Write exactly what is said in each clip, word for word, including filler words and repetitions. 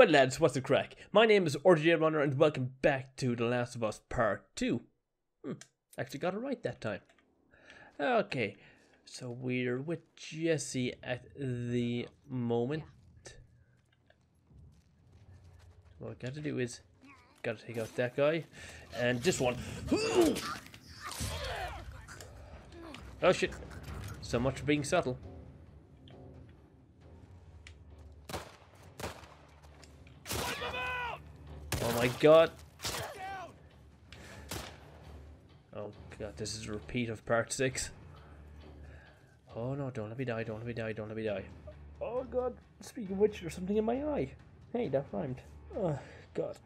Well lads, what's the crack? My name is R J Runner and welcome back to The Last of Us Part two. Hmm, actually got it right that time. Okay, so we're with Jesse at the moment. What I gotta do is, gotta take out that guy, and this one. Oh shit, so much for being subtle. Oh my god. Oh god, this is a repeat of part six. Oh no, don't let me die, don't let me die, don't let me die. Oh god, speaking of which, there's something in my eye. Hey, that rhymed. Oh god.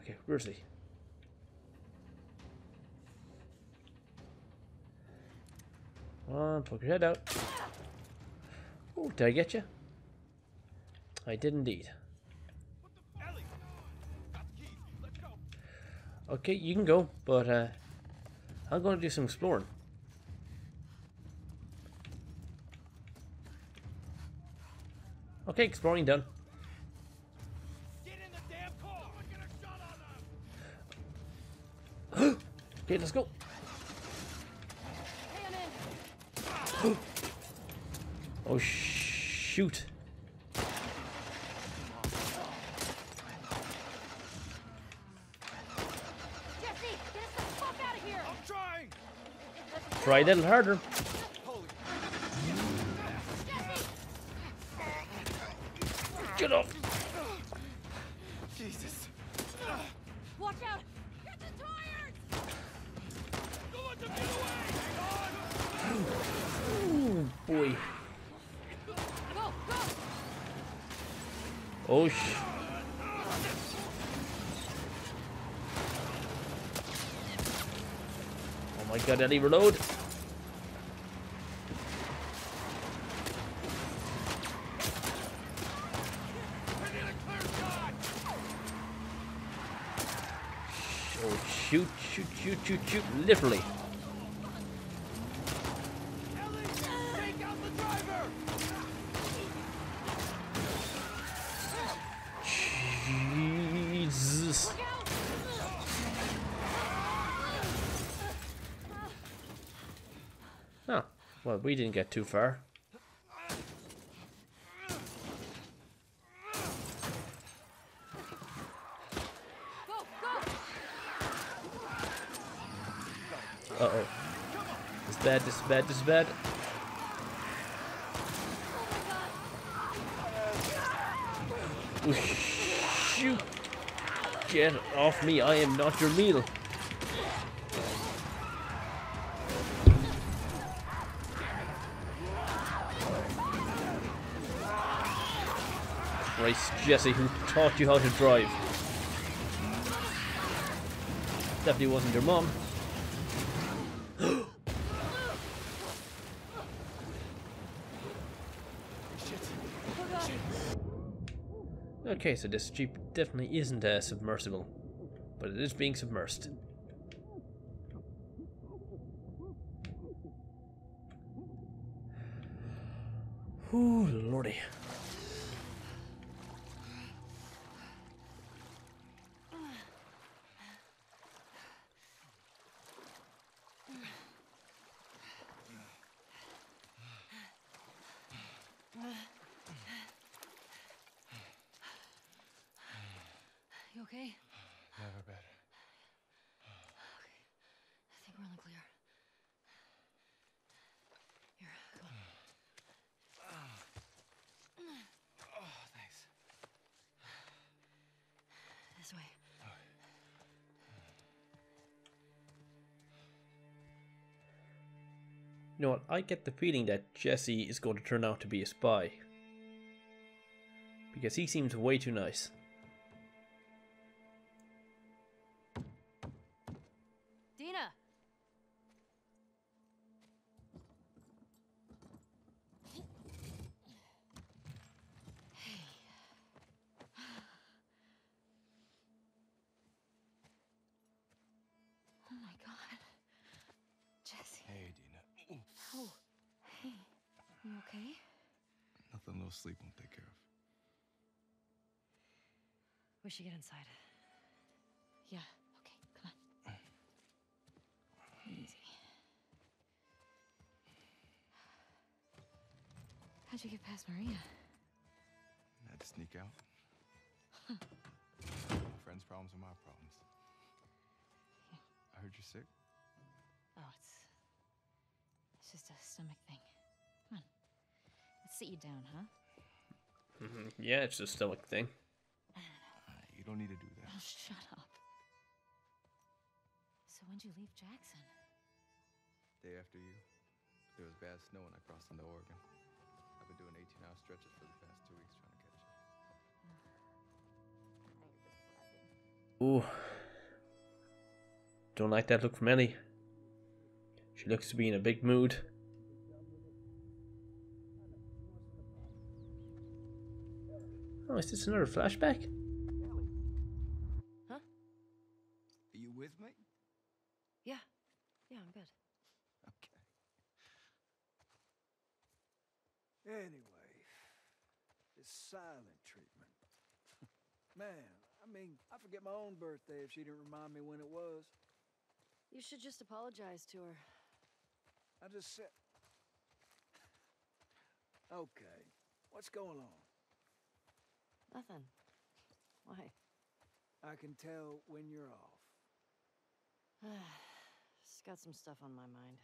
Okay, where's he? Come on, poke your head out. Oh, did I get you? I did indeed. Okay, you can go, but uh, I'm going to do some exploring. Okay, exploring done. Get in the damn car. I'm gonna shot on them. Okay, let's go. Damn it. Oh shoot. Try a little harder. Get up! Jesus! Watch out! Get the tires! Don't let them get away! Oh boy! Go, go! Oh sh! Oh my god! Ellie, reload! Shoot, shoot, shoot, shoot, shoot, literally. Ellie, take out the driver. Jesus. Oh, well, we didn't get too far. Uh-oh. This is bad, this is bad, this is bad. Oh, shoot! Get off me, I am not your meal. Christ, Jesse, who taught you how to drive? Definitely wasn't your mom. Okay, so this jeep definitely isn't uh, submersible, but it is being submersed. Ooh, lordy. Okay. Never better. Okay. I think we're in the clear. Here, come on. Oh, thanks. This way. You know what? I get the feeling that Jesse is going to turn out to be a spy. Because he seems way too nice. Nothing a little sleep won't take care of. We should get inside. Yeah, okay, come on. Easy. How'd you get past Maria? I had to sneak out. Huh. My friends' problems are my problems. Yeah. I heard you're sick. Oh, it's... It's just a stomach thing. Come on. Let's sit you down, huh? Mm-hmm. Yeah, it's a stomach thing. I don't know. Uh, you don't need to do that. Oh, shut up. So when'd you leave Jackson? Day after you. There was bad snow when I crossed into Oregon. I've been doing eighteen-hour stretches for the past two weeks trying to catch you. Ooh. Don't like that look from Ellie. She looks to be in a big mood. Oh, is this another flashback? Huh? Are you with me? Yeah. Yeah, I'm good. Okay. Anyway, this silent treatment. Man, I mean, I forget my own birthday if she didn't remind me when it was. You should just apologize to her. I just said... Okay, what's going on? Nothing. Why? I can tell when you're off. Just got some stuff on my mind.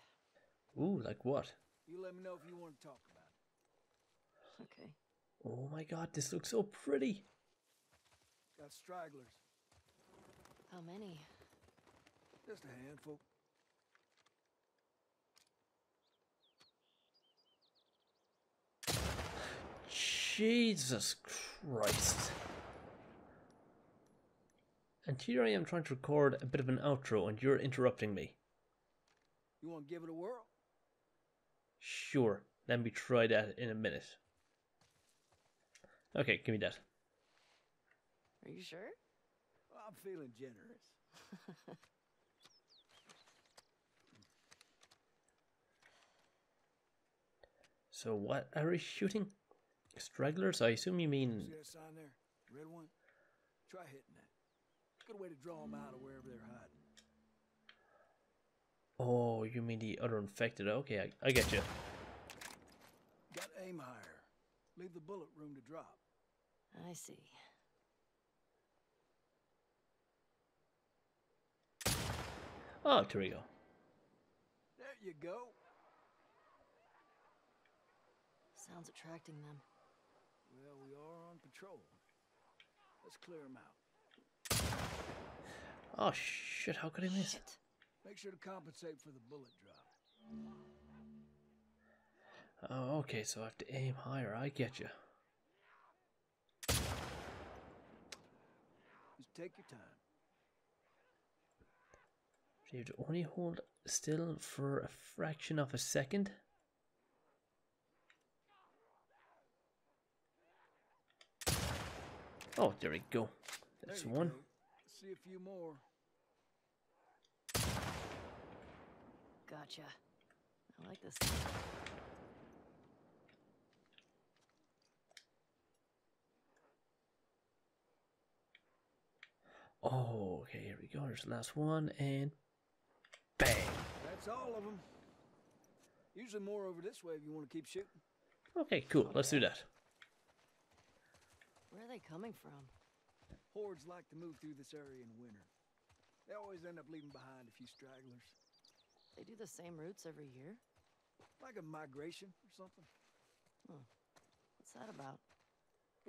Ooh, like what? You let me know if you want to talk about it. Okay. Oh my god, this looks so pretty. Got stragglers. How many? Just a handful. Jesus Christ. And here I am trying to record a bit of an outro and you're interrupting me. You want to give it a whirl? Sure, let me try that in a minute. Okay, give me that. Are you sure? Well, I'm feeling generous. So what are we shooting? Stragglers, I assume you mean. See that sign there? Red one? Try hitting that. Good way to draw them out of wherever they're hiding. Oh, you mean the other infected? Okay, I, I get you. Got aim higher. Leave the bullet room to drop. I see. Oh, there we go. There you go. Sounds attracting them. Well, we are on patrol. Let's clear them out. Oh shit! How could I miss it? Make sure to compensate for the bullet drop. Oh, okay. So I have to aim higher. I get you. Just take your time. You have to only hold still for a fraction of a second. Oh, there we go. That's one. Go. See a few more. Gotcha. I like this. Oh, okay. Here we go. There's the last one, and bang. That's all of them. Usually more over this way if you want to keep shooting. Okay, cool. Okay. Let's do that. Where are they coming from? Hordes like to move through this area in winter. They always end up leaving behind a few stragglers. They do the same routes every year? Like a migration or something. Hmm. What's that about?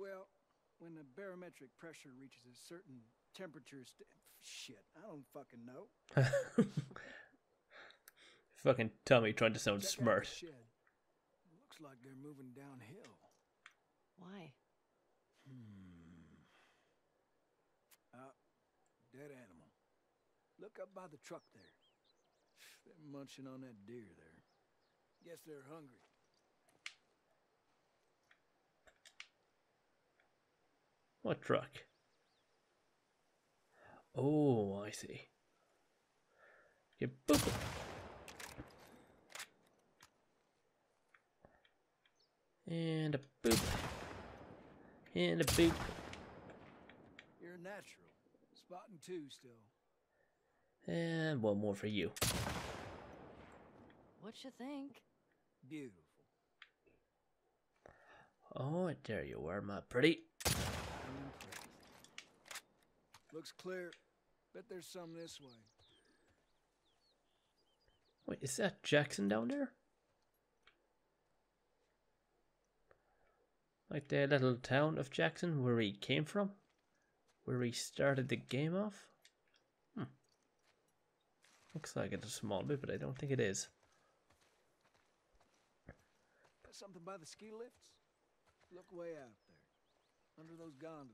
Well, when the barometric pressure reaches a certain temperature... St shit, I don't fucking know. Fucking Tommy trying to sound Check smart. Looks like they're moving downhill. Why? Hmm. Uh, dead animal. Look up by the truck there. They're munching on that deer there. Guess they're hungry. What truck? Oh, I see. Yeah, boop. And a boop. And a boop. You're natural. Spotting two still. And one more for you. What you think? Beautiful. Oh, there you are, my pretty. Looks clear. Bet there's some this way. Wait, is that Jackson down there? Like the little town of Jackson where he came from? Where he started the game off? Hmm. Looks like it's a small bit, but I don't think it is. That's something by the ski lifts? Look way out there. Under those gondolas.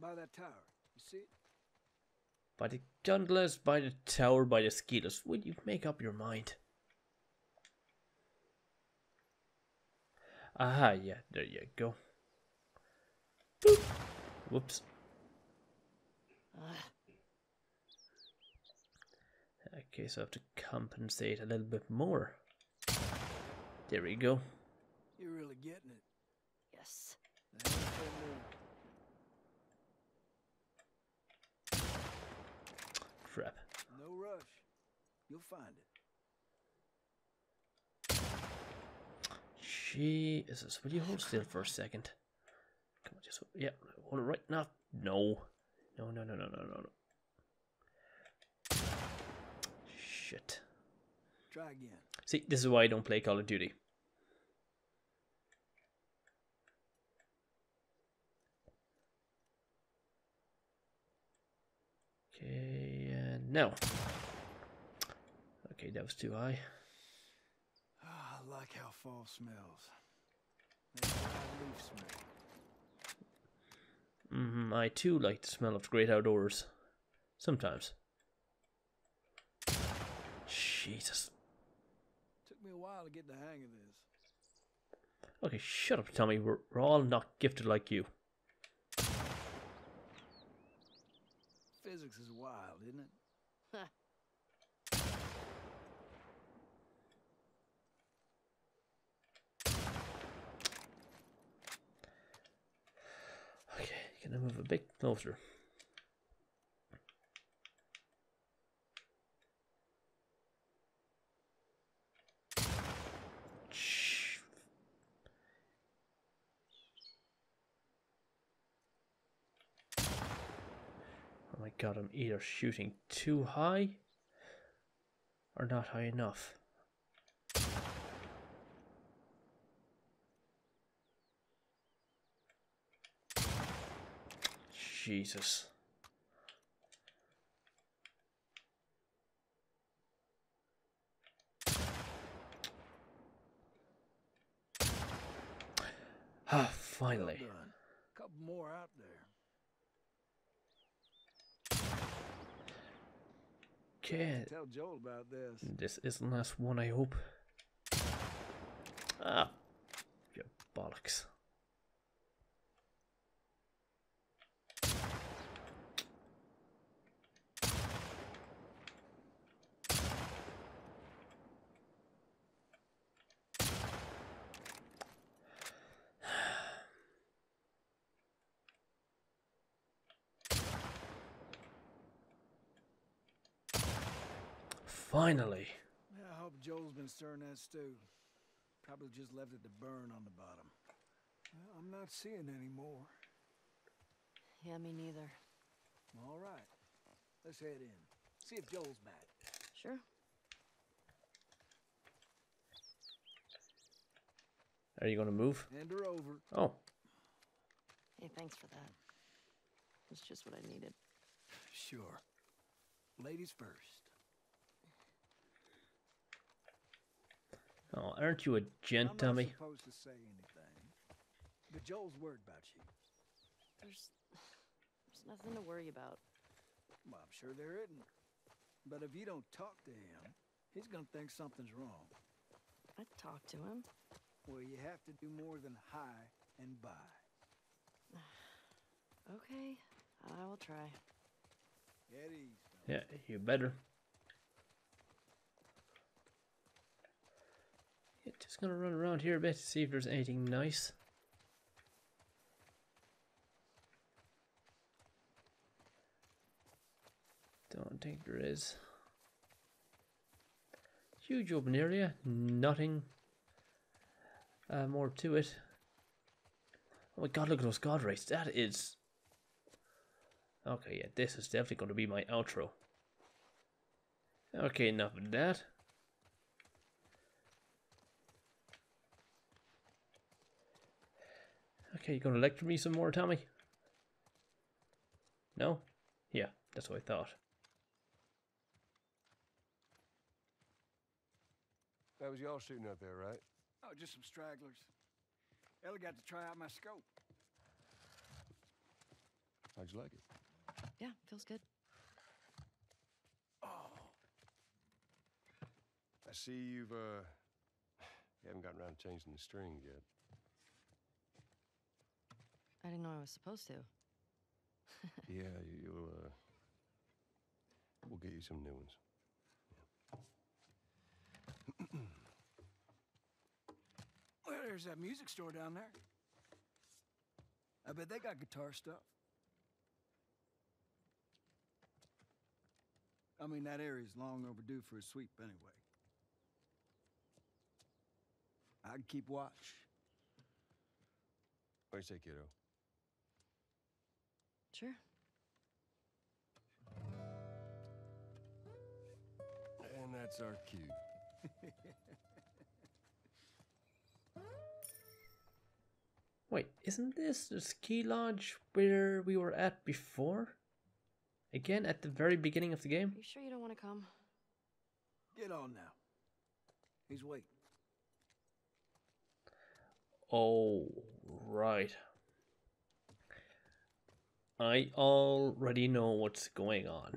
By that tower. You see it? By the gondolas, by the tower, by the ski lifts. Would you make up your mind? Aha, yeah, there you go. Boop. Whoops. Okay, so I have to compensate a little bit more. There we go. You're really getting it. Yes. Crap. No rush. You'll find it. Jesus, will you hold still for a second? Come on, just yeah, hold it right now. No. No, no, no, no, no, no, no. Shit. Try again. See, this is why I don't play Call of Duty. Okay, and now. Okay, that was too high. Ah, I like how fall smells. That's how leaf smells. Mm-hmm, I too like the smell of the great outdoors. Sometimes. Jesus. Took me a while to get the hang of this. Okay, shut up, Tommy. We're, we're all not gifted like you. Physics is wild, isn't it? Okay, can I move a bit closer? God, I'm either shooting too high or not high enough. Jesus. Ah, finally. A couple more out there. Okay. Tell Joel about this. This is the last one, I hope. Ah, you bollocks. Finally. I hope Joel's been stirring that stew. Probably just left it to burn on the bottom. Well, I'm not seeing any more. Yeah, me neither. All right. Let's head in. See if Joel's back. Sure. Are you going to move? Hand her over. Oh. Hey, thanks for that. It's just what I needed. Sure. Ladies first. Oh, aren't you a gent, Tommy? I'm not supposed to say anything, but Joel's worried about you. There's, there's nothing to worry about. Well, I'm sure there isn't. But if you don't talk to him, he's gonna think something's wrong. I'd talk to him. Well, you have to do more than hi and bye. Okay, I will try. Eddie. Yeah, you better. Just gonna run around here a bit to see if there's anything nice. Mountain Tiger is. Huge open area, nothing uh, more to it. Oh my god, look at those god rays. That is... Okay, yeah, this is definitely going to be my outro. Okay, enough of that. Okay, you gonna lecture me some more, Tommy? No? Yeah, that's what I thought. That was y'all shooting up there, right? Oh, just some stragglers. Ellie got to try out my scope. How'd you like it? Yeah, feels good. Oh. I see you've, uh... you haven't gotten around to changing the string yet. I didn't know I was supposed to. Yeah, you, you'll, uh... we'll get you some new ones. Yeah. Well, there's that music store down there. I bet they got guitar stuff. I mean, that area's long overdue for a sweep anyway. I'd keep watch. What do you say, kiddo? Sure. And that's our cue. Wait, isn't this the ski lodge where we were at before? Again, at the very beginning of the game? Are you sure you don't want to come? Get on now. He's waiting. Oh, right. I already know what's going on.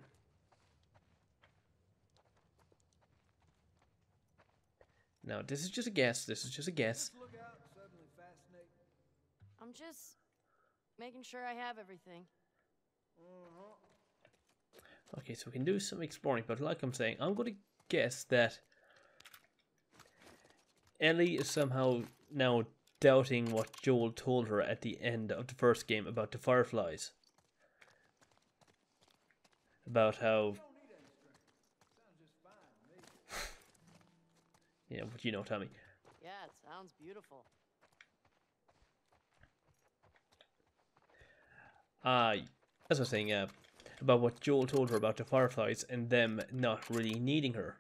Now, this is just a guess. This is just a guess. Just look out, suddenly fascinating. I'm just making sure I have everything. Uh-huh. Okay, so we can do some exploring, but like I'm saying, I'm going to guess that Ellie is somehow now doubting what Joel told her at the end of the first game about the Fireflies. About how... Yeah, what you know, Tommy. Yeah, it sounds beautiful. Uh, as I was saying, uh, about what Joel told her about the Fireflies and them not really needing her.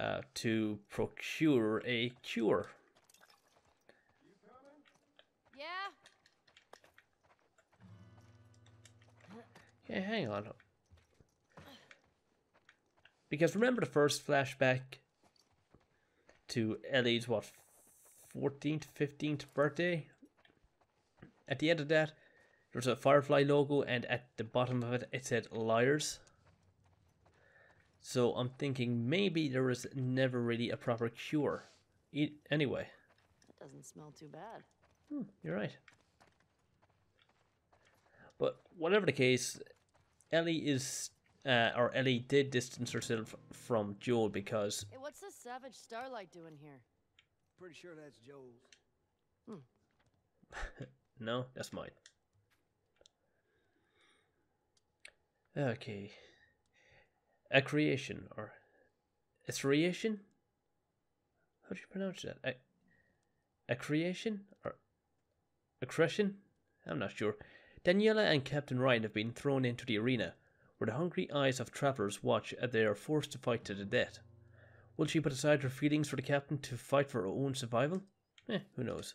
Uh, to procure a cure. Yeah, hang on. Because remember the first flashback to Ellie's, what, fourteenth, fifteenth birthday? At the end of that, there's a Firefly logo, and at the bottom of it, it said liars. So I'm thinking maybe there was never really a proper cure. E- anyway. That doesn't smell too bad. Hmm, you're right. But whatever the case, Ellie is, uh, or Ellie did distance herself from Joel because... Hey, what's this Savage Starlight doing here? Pretty sure that's Joel's. Hmm. No, that's mine. Okay. A creation, or... A creation? How do you pronounce that? A, a creation? Or... A creation? I'm not sure. Daniela and Captain Ryan have been thrown into the arena, where the hungry eyes of travelers watch as they are forced to fight to the death. Will she put aside her feelings for the captain to fight for her own survival? Eh, who knows.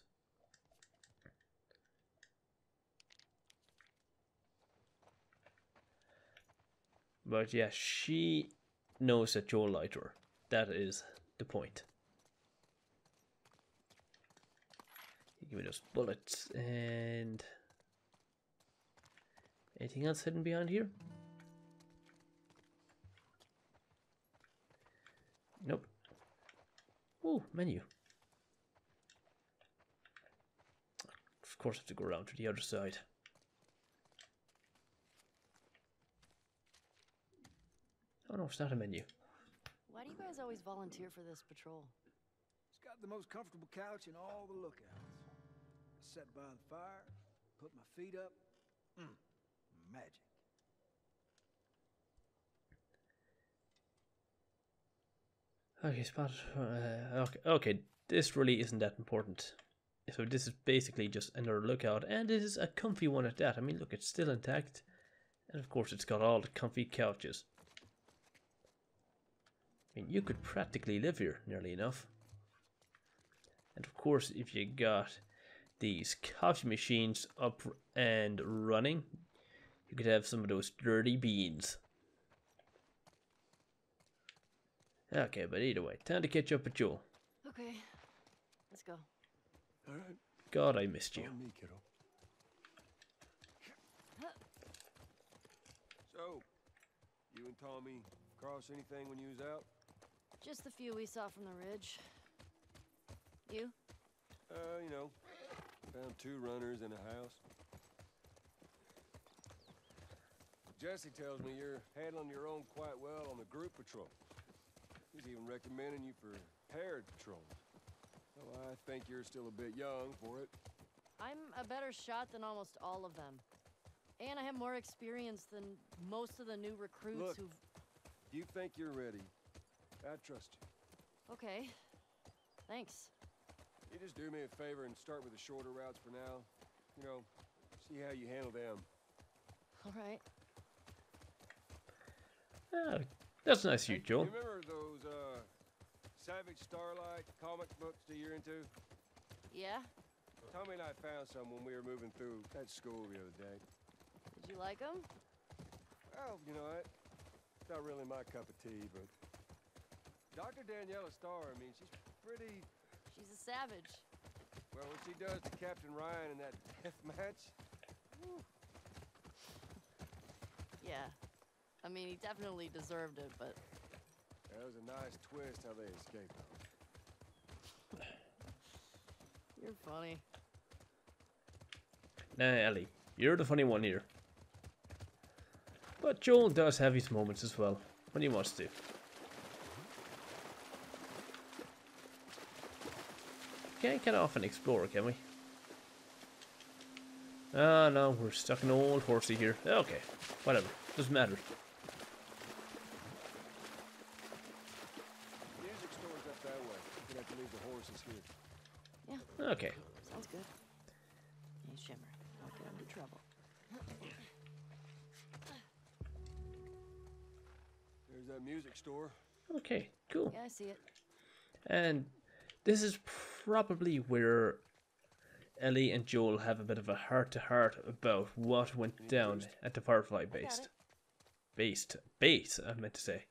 But yeah, she knows that Joel lied to her. That is the point. Give me those bullets and... Anything else hidden behind here? Nope. Oh, menu. Of course I have to go around to the other side. Oh no, it's not a menu. Why do you guys always volunteer for this patrol? It's got the most comfortable couch in all the lookouts. I sat by the fire, put my feet up. Mm. Magic. Okay, spot. Uh, okay, okay, this really isn't that important. So this is basically just another lookout, and this is a comfy one at that. I mean, look, it's still intact, and of course it's got all the comfy couches. I mean, you could practically live here, nearly enough. And of course, if you got these coffee machines up and running, you could have some of those dirty beans. Okay, but either way, time to catch up with Joel. Okay, let's go. All right. God, I missed you. Me, kiddo. So, you and Tommy cross anything when you was out? Just the few we saw from the ridge. You? Uh, you know, found two runners in a house. Jesse tells me you're handling your own quite well on the group patrol. He's even recommending you for paired patrol. Well, I think you're still a bit young for it. I'm a better shot than almost all of them. And I have more experience than most of the new recruits. Look, who've... you think you're ready. I trust you. Okay. Thanks. You just do me a favor and start with the shorter routes for now. You know, see how you handle them. All right. Oh, that's nice of you, Joel. You remember those, uh... Savage Starlight comic books that you're into? Yeah. Tommy and I found some when we were moving through that school the other day. Did you like them? Well, you know, it's not really my cup of tea, but... Doctor Daniela Starr, I mean, she's pretty... She's a savage. Well, what she does to Captain Ryan in that death match... Whew. Yeah. I mean, he definitely deserved it, but... That was a nice twist how they escaped. You're funny. Nah, Ellie, you're the funny one here. But Joel does have his moments as well, when he wants to. Can't get off and explore, can we? Ah, no, we're stuck in an old horsey here. Okay, whatever, doesn't matter. Okay. Sounds good. You shimmer. I'll get into trouble. There's that music store. Okay, cool. Yeah, I see it. And this is probably where Ellie and Joel have a bit of a heart-to-heart about what went down at the Firefly base. Based. Base, I meant to say.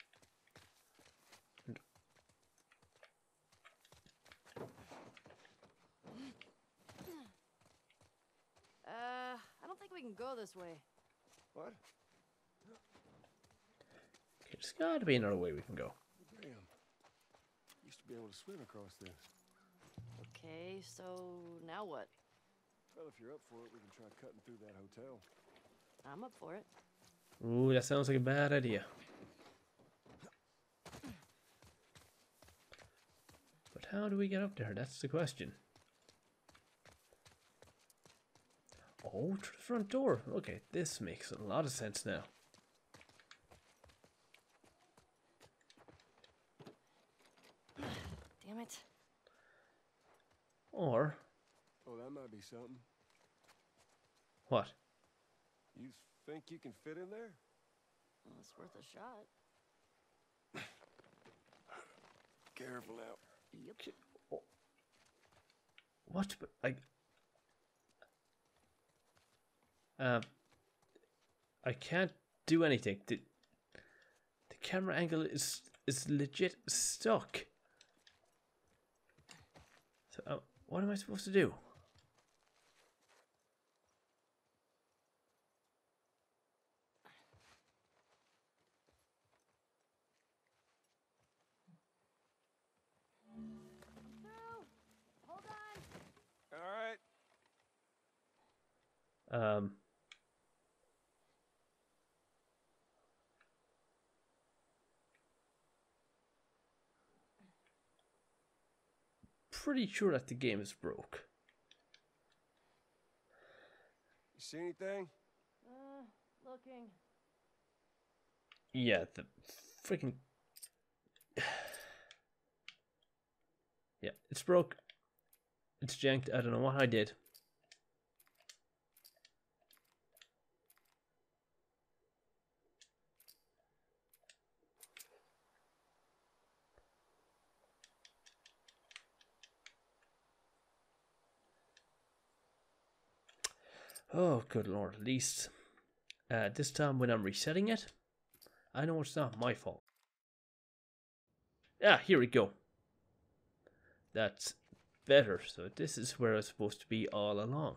We can go this way. What? Okay, there's got to be another way we can go. Damn. Used to be able to swim across this. Okay, so now what? Well, if you're up for it, we can try cutting through that hotel. I'm up for it. Ooh, that sounds like a bad idea. But how do we get up there? That's the question. Oh, to the front door. Okay, this makes a lot of sense now. Damn it. Or... Oh, that might be something. What? You think you can fit in there? Well, it's worth a shot. Careful out. Yep. Oh. What? But I... Um, I can't do anything. The, the camera angle is is legit stuck. So uh, what am I supposed to do? No, hold on. All right. Um. Pretty sure that the game is broke. You see anything? Uh, looking. Yeah, the freaking Yeah, it's broke. It's janked. I don't know what I did. Oh, good lord, at least uh, this time when I'm resetting it, I know it's not my fault. Ah, here we go. That's better. So this is where I was supposed to be all along.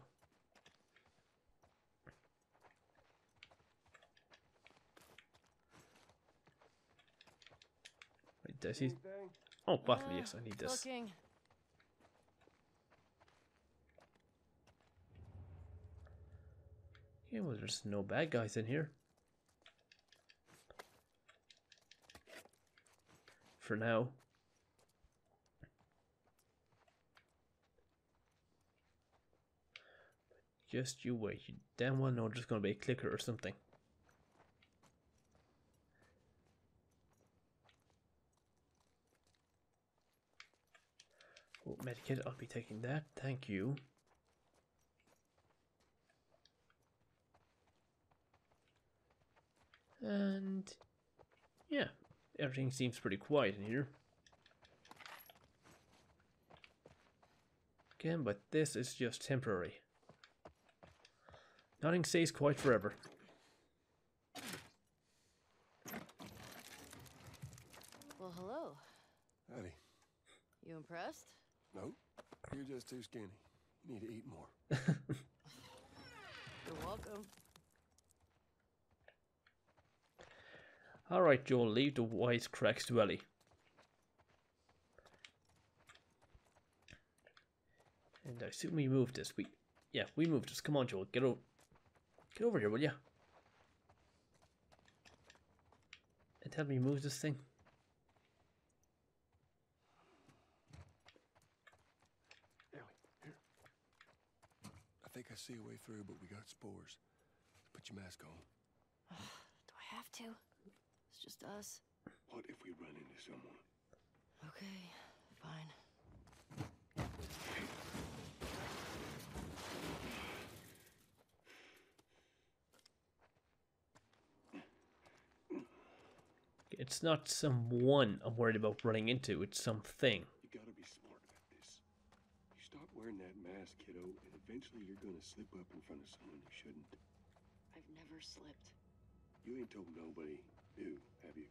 Wait, does he? Oh, battle, yes, I need this. Yeah, well, there's no bad guys in here. For now. Just you wait. You damn well know there's going to be a clicker or something. Oh, medikit, I'll be taking that. Thank you. And yeah, everything seems pretty quiet in here. Again, but this is just temporary. Nothing stays quiet forever. Well, hello. Howdy. You impressed? No, you're just too skinny. You need to eat more. You're welcome. Alright, Joel, leave the wisecracks to Ellie. And I assume we move this. We, yeah, we move this. Come on, Joel, get over, get over here, will ya? And help me move this thing. Ellie, here. I think I see a way through, but we got spores. Put your mask on. Do I have to? It's just us. What if we run into someone? Okay, fine. It's not someone I'm worried about running into, it's something. You gotta be smart about this. You stop wearing that mask, kiddo, and eventually you're gonna slip up in front of someone you shouldn't. I've never slipped. You ain't told nobody. You, have you?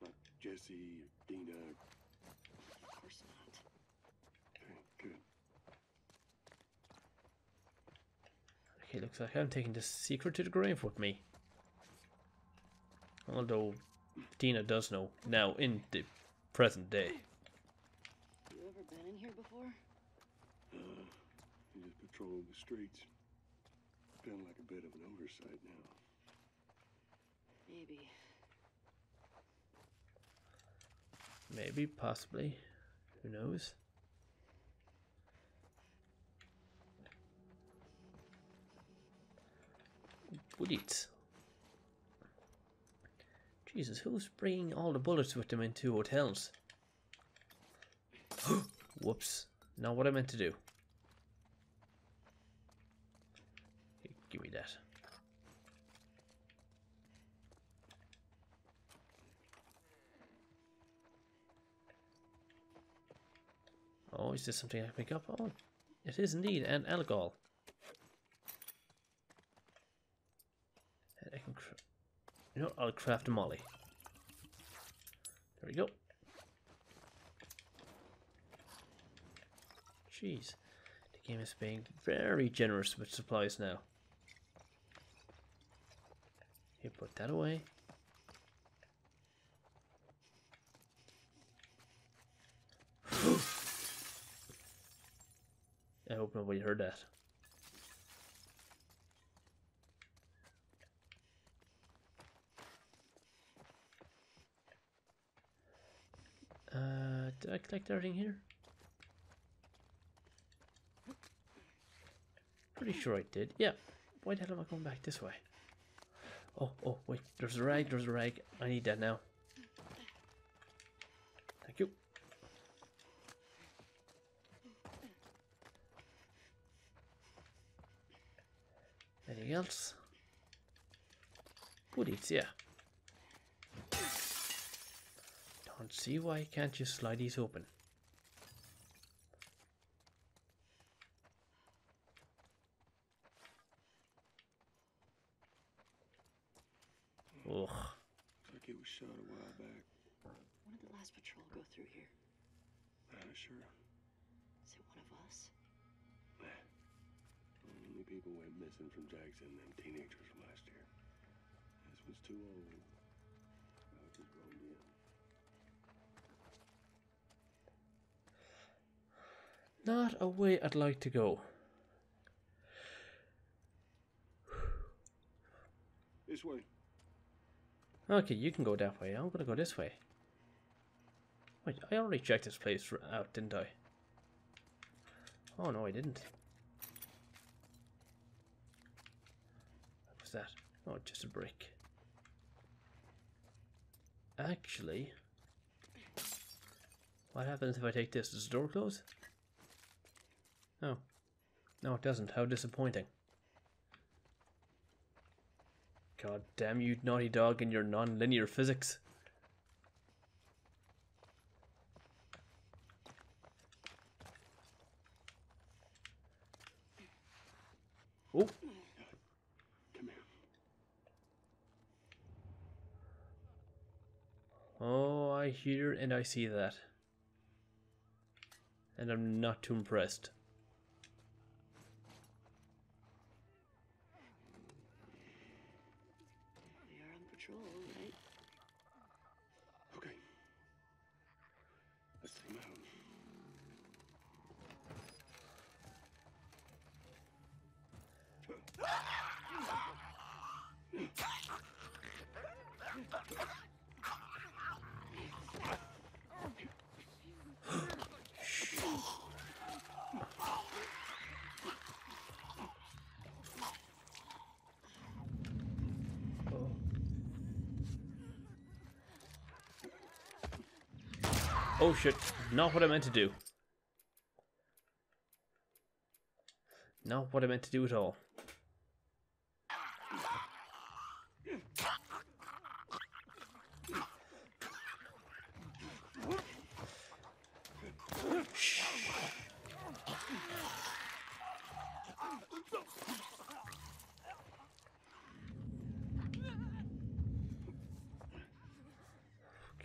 Not Jesse or Dina? Of course not. Okay, good. Okay, looks like I'm taking this secret to the grave with me. Although Dina does know now in the present day. You ever been in here before? Uh, you just patrol the streets. Kind of like a bit of an oversight now. Maybe. Maybe, possibly. Who knows? Bullets. Jesus, who's bringing all the bullets with them into hotels? Whoops. Not what I meant to do. Okay, give me that. Oh, is this something I can pick up? Oh, it is indeed, and alcohol. And I can, cra you know, I'll craft a molly. There we go. Jeez, the game is being very generous with supplies now. You put that away. I hope nobody heard that. Uh, did I collect everything here? Pretty sure I did. Yeah. Why the hell am I going back this way? Oh, oh, wait. There's a rag. There's a rag. I need that now. Thank you. anything else? Goodies, yeah. Don't see why you can't just slide these open. Ugh. Like it was shot a while back. When did the last patrol go through here? I'm not sure. Is it one of us? Only people went missing from Jackson and them teenagers from last year. This was too old. I was just grown in. Not a way I'd like to go. This way. Okay, you can go that way. I'm gonna go this way. Wait, I already checked this place out, didn't I? Oh no, I didn't. What was that? Oh, just a brick. Actually, what happens if I take this? Does the door close? No. No, it doesn't. How disappointing. God damn you, Naughty Dog, and your non-linear physics. Oh. Come here. Oh, I hear and I see that. And I'm not too impressed. We are on patrol, right? Okay. Let's take him out. Oh shit, not what I meant to do. Not what I meant to do at all.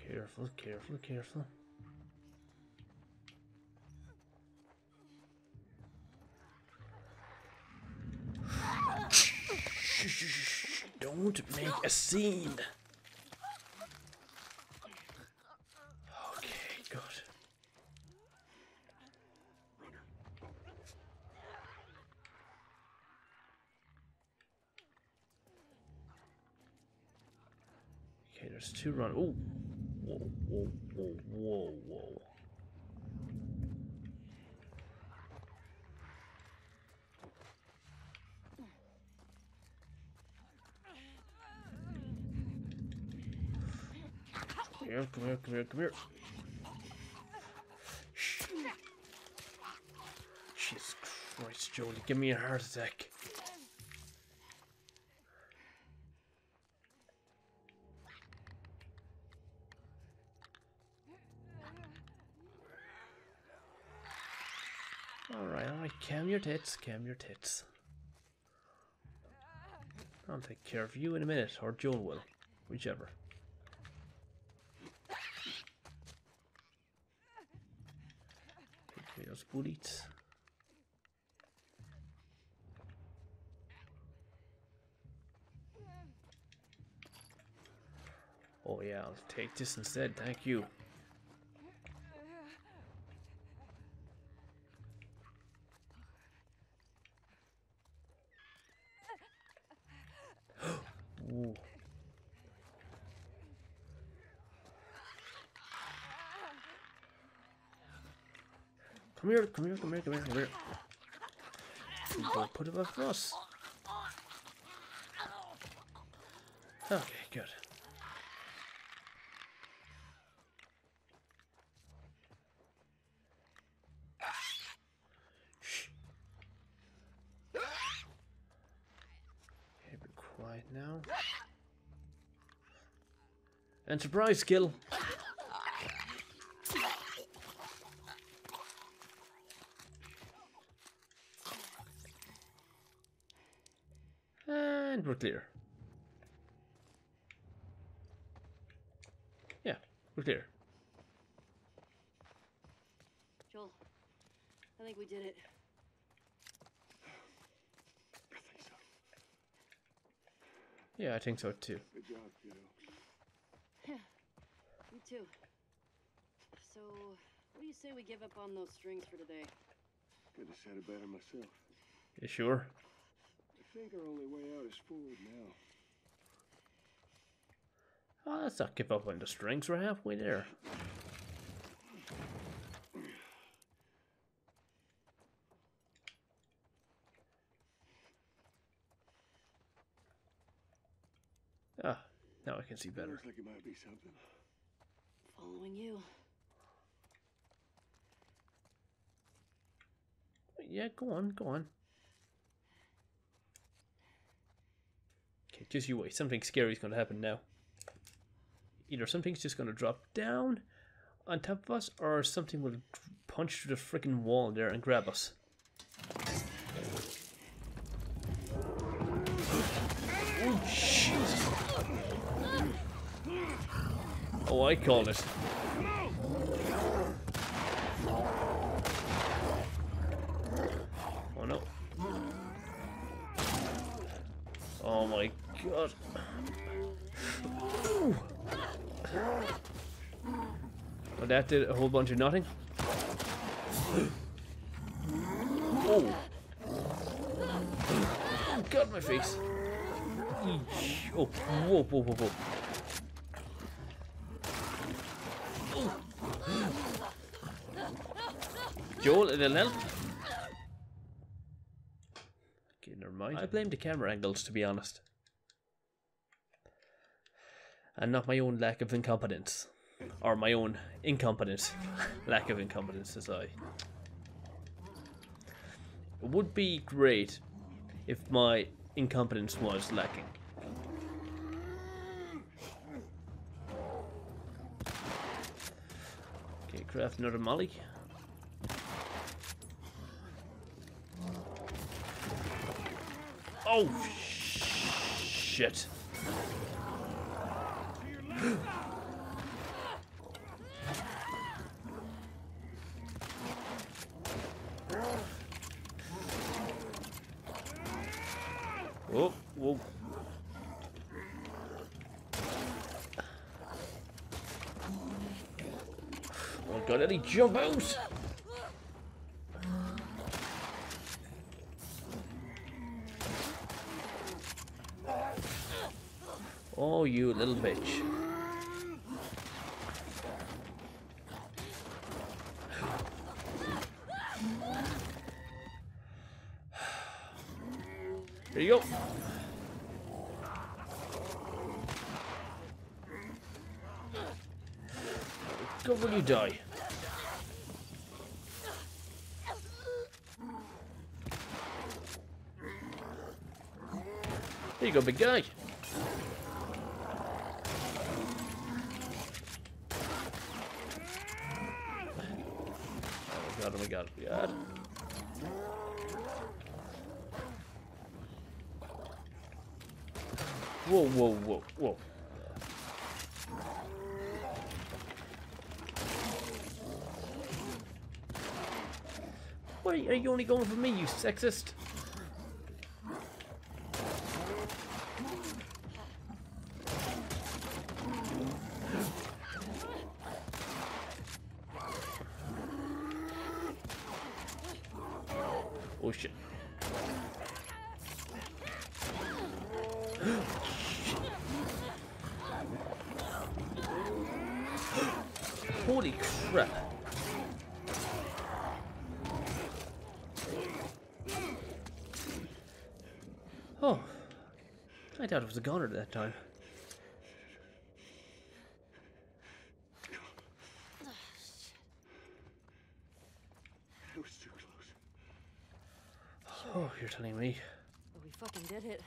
Careful, careful, careful. Don't make a scene. Okay, good. Okay, there's two run. Oh, whoa, whoa, whoa, whoa, whoa. Come here, come here, come here. Shh. Jesus Christ, Jolie, give me a heart attack. Alright, alright, calm your tits, calm your tits. I'll take care of you in a minute, or Joel will, whichever. Those bullets. Oh yeah, I'll take this instead, thank you. Ooh. Come here, come here, come here, come here, come here. Don't put it up for us. Okay, good. Shh. right now. Enterprise kill. And we're clear. Yeah, we're clear. Joel, I think we did it. I think so. Yeah, I think so too. Good job, kiddo. Yeah, me too. So, what do you say we give up on those strings for today? Could have said it better myself. You sure? I think our only way out is forward now. Oh, let's not give up on the strings. We're halfway there. Ah, now I can see better. Looks like it might be something. Following you. Yeah, go on, go on. Okay, just you wait. Something scary is going to happen now. Either something's just going to drop down on top of us, or something will punch through the freaking wall there and grab us. Oh, Jesus. Oh, I called it. Oh, no. Oh, my God. Well, that did a whole bunch of nothing. Oh. Oh, God, my face. Oh, whoa, whoa, whoa, whoa. Joel, it'll help. Okay, never mind. I blame the camera angles, to be honest. And not my own lack of incompetence. Or my own incompetence. Lack of incompetence, as I. It would be great if my incompetence was lacking. Okay, craft another molly. Oh, shit. Oh, whoa. Oh, God, Ellie, jump out. Oh, you little bitch. There you go. Go when you die. There you go, big guy. Oh my God, oh my God. Whoa, whoa, whoa, whoa. What are you, are you only going for me, you sexist? Oh shit. Holy crap. Oh. I thought it was a goner that time. Oh, you're telling me. Well, we fucking did it.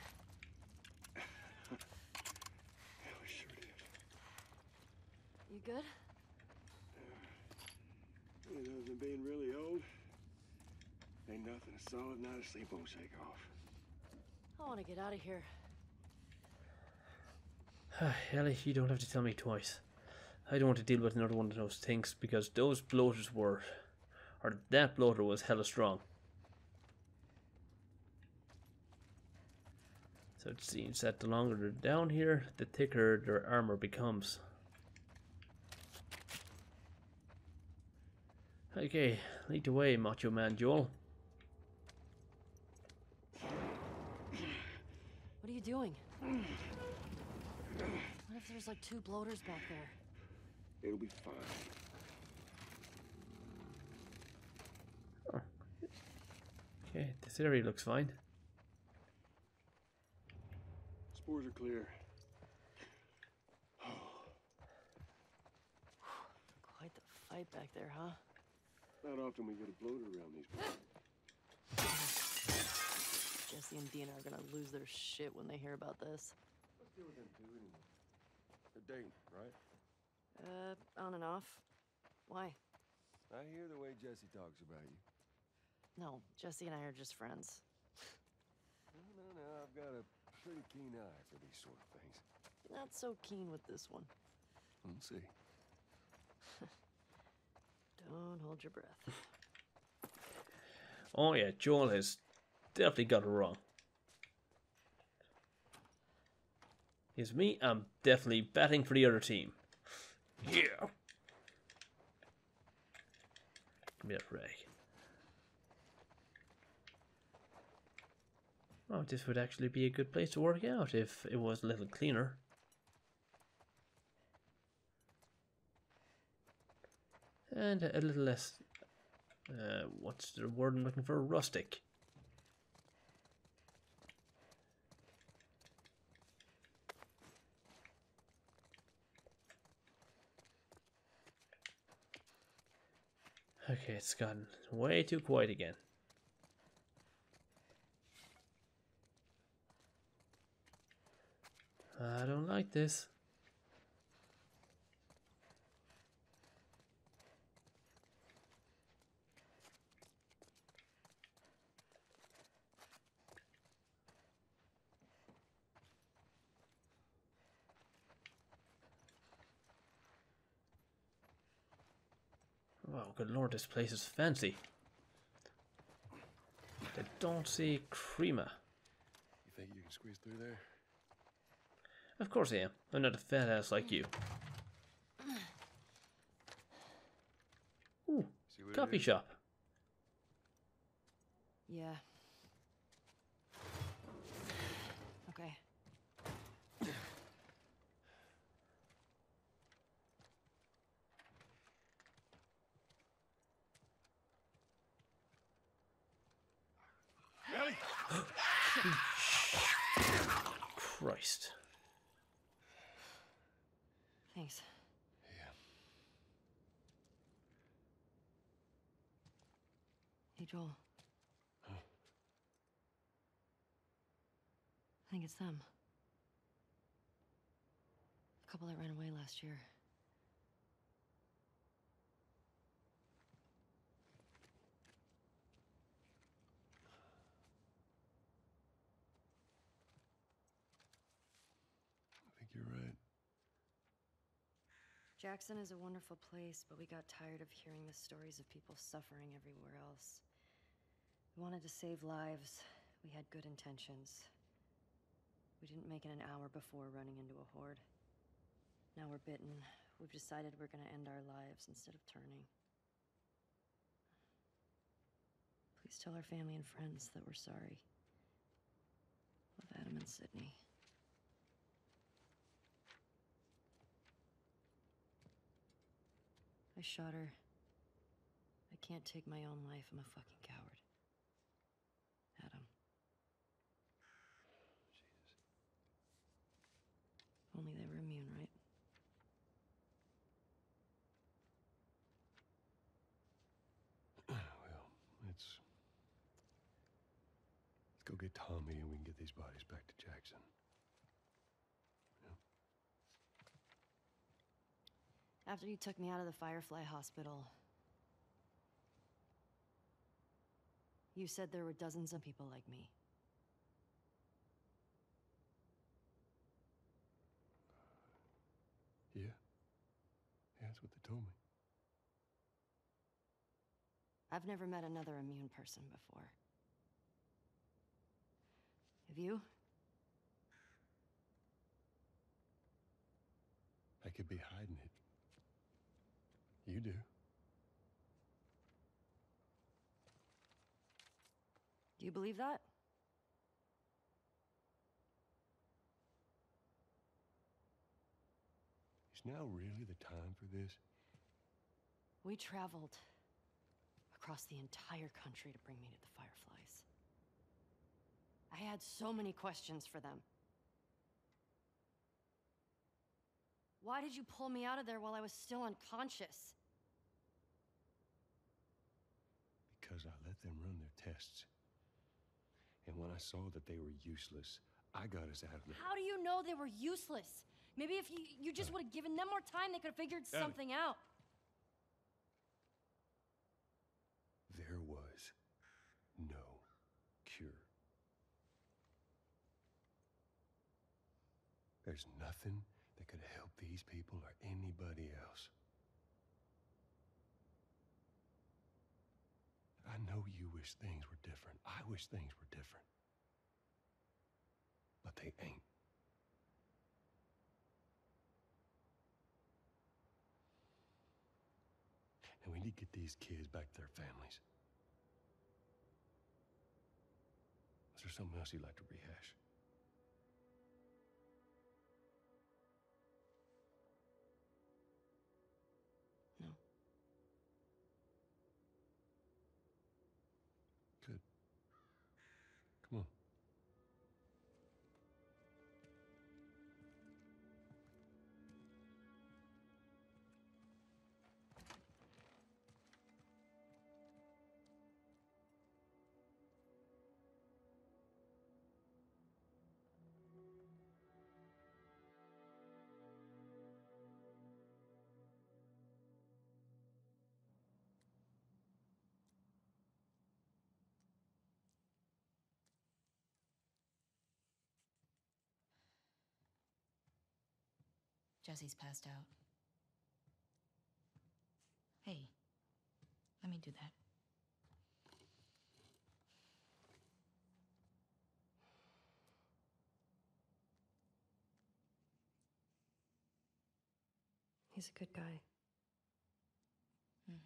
You good? You know, other than being really old, ain't nothing a solid night of sleep won't shake off. I want to get out of here. Ellie, you don't have to tell me twice. I don't want to deal with another one of those things because those bloaters were, or that bloater was hella strong. So it seems that the longer they're down here, the thicker their armor becomes. Okay, lead the way, Macho Man Joel. What are you doing? What if there's like two bloaters back there? It'll be fine. Oh. Okay, this area looks fine. Spores are clear. Oh. Quite the fight back there, huh? Not often we get a bloater around these people. Jesse and Dina are gonna lose their shit when they hear about this. What's the deal with them two anymore? They're dating, right? Uh, on and off. Why? I hear the way Jesse talks about you. No, Jesse and I are just friends. No, no, no, I've got a pretty keen eye for these sort of things. Not so keen with this one. We'll see. Don't hold your breath. Oh yeah, Joel has definitely got it wrong. It's me, I'm definitely batting for the other team. Yeah. Give me that break. Oh, this would actually be a good place to work out if it was a little cleaner. And a little less, uh, what's the word I'm looking for? Rustic. Okay, it's gotten way too quiet again. I don't like this. Wow, good lord, this place is fancy. The Dolce Crema. You think you can squeeze through there? Of course I am. I'm not a fat ass like you. Ooh, coffee shop. Yeah. Okay. Ellie! Christ. Thanks. Yeah. Hey, Joel. Huh? I think it's them. The couple that ran away last year. I think you're right. Jackson is a wonderful place, but we got tired of hearing the stories of people suffering everywhere else. We wanted to save lives. We had good intentions. We didn't make it an hour before running into a horde. Now we're bitten. We've decided we're going to end our lives instead of turning. Please tell our family and friends that we're sorry. Love, Adam and Sydney. I shot her. I can't take my own life. I'm a fucking coward. Adam. Jesus. Only they were immune, right? Well, let's... Let's go get Tommy and we can get these bodies back to Jackson. After you took me out of the Firefly hospital, you said there were dozens of people like me. Yeah. Yeah, that's what they told me. I've never met another immune person before. Have you? I could be hiding it. You do. Do you believe that? Is now really the time for this? We traveled across the entire country to bring me to the Fireflies. I had so many questions for them. Why did you pull me out of there while I was still unconscious? Because I let them run their tests. And when I saw that they were useless, I got us out of there. How do you know they were useless? Maybe if you, you just uh, would have given them more time, they could have figured Ellie. something out. There was no cure. There's nothing that could help these people or anybody else. I know you wish things were different. I wish things were different. But they ain't. And we need to get these kids back to their families. Is there something else you'd like to rehash? No. Good. Come on. Jesse's passed out. Hey, let me do that. He's a good guy. Mm-hmm.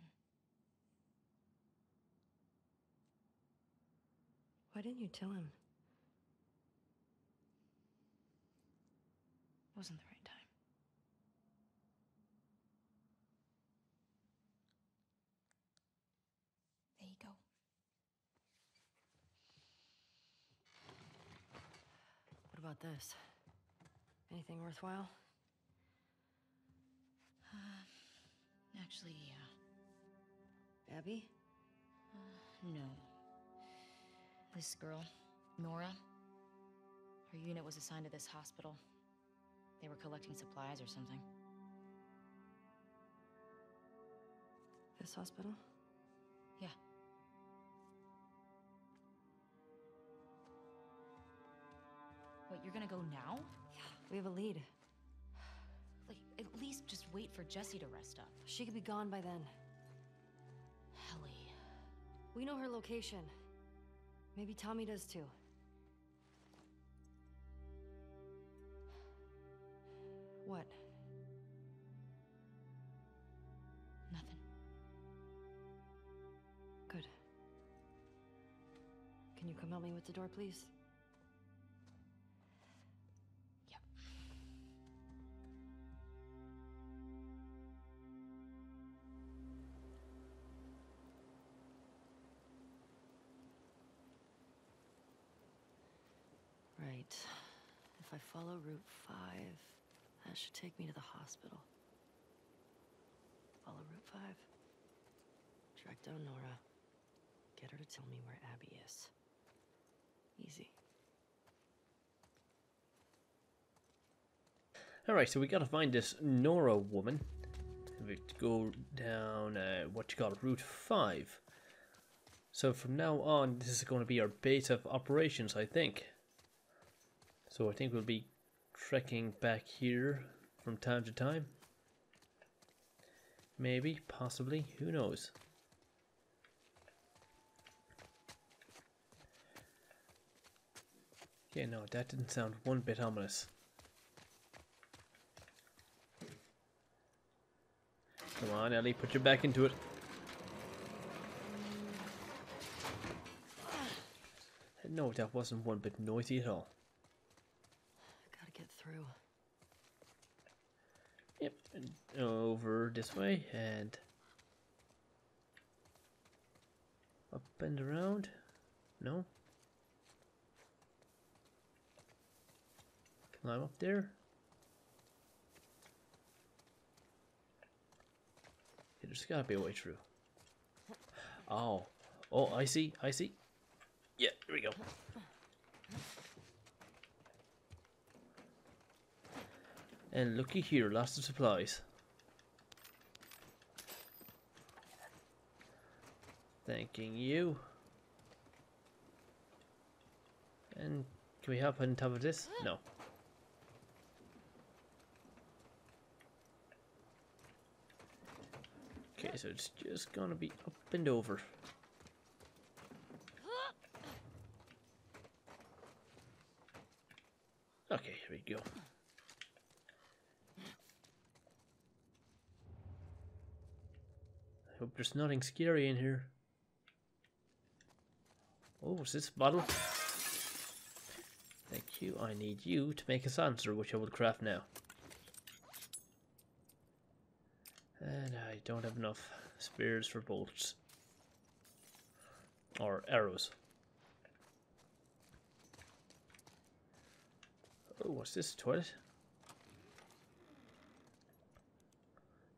Why didn't you tell him? Wasn't the right time. About this? Anything worthwhile? Uh, actually, yeah. Abby? Uh, no. This girl, Nora, her unit was assigned to this hospital. They were collecting supplies or something. This hospital? Yeah. Wait, you're gonna go now? Yeah, we have a lead. Like, at least just wait for Jessie to rest up. She could be gone by then. Ellie. We know her location. Maybe Tommy does too. What? Nothing. Good. Can you come help me with the door, please? Right. If I follow Route five, that should take me to the hospital. Follow Route five. Track down Nora. Get her to tell me where Abby is. Easy. Alright, so we gotta find this Nora woman. we go down uh, what you call Route five. So from now on, this is going to be our base of operations, I think. So I think we'll be trekking back here from time to time. Maybe, possibly, who knows. Yeah, no, that didn't sound one bit ominous. Come on, Ellie, put your back into it. No, that wasn't one bit noisy at all. Gotta get through. Yep, and over this way and up and around. No. Climb up there. There's gotta be a way through. Oh, oh, I see, I see. Yeah, here we go. And looky here, lots of supplies. Thanking you. And can we hop on top of this? No. Okay, so it's just gonna be up and over. Okay, here we go. I hope there's nothing scary in here. Oh, is this bottle? Thank you, I need you to make a silencer, which I will craft now. And I don't have enough spears for bolts. Or arrows. Oh, what's this? Toilet?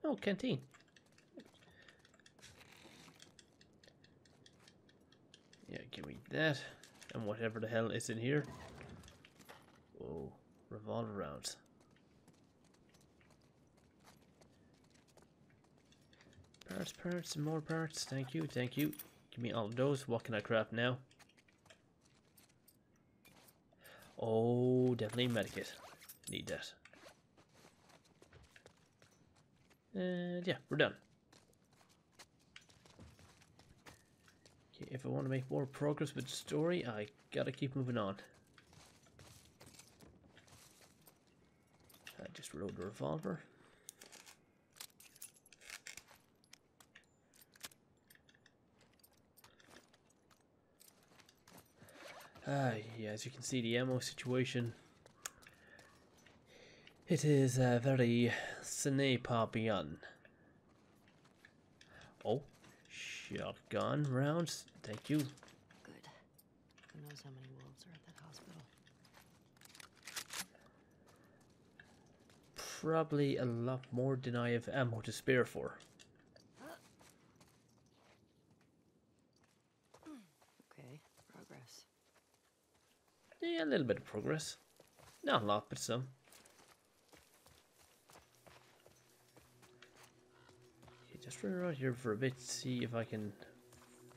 Oh, canteen. Yeah, give me that. And whatever the hell is in here. Oh, revolver rounds. Parts, parts, and more parts. Thank you, thank you. Give me all of those. What can I craft now? Oh, definitely medikit. Need that. And yeah, we're done. Okay, if I want to make more progress with the story, I gotta keep moving on. I just reload the revolver. Ah, yeah, as you can see, the ammo situation, it is uh, very sine qua non. Oh, shotgun rounds, thank you. Good. Who knows how many wolves are at that hospital? Probably a lot more than I have ammo to spare for. Yeah, a little bit of progress. Not a lot, but some. Okay, just run around here for a bit, see if I can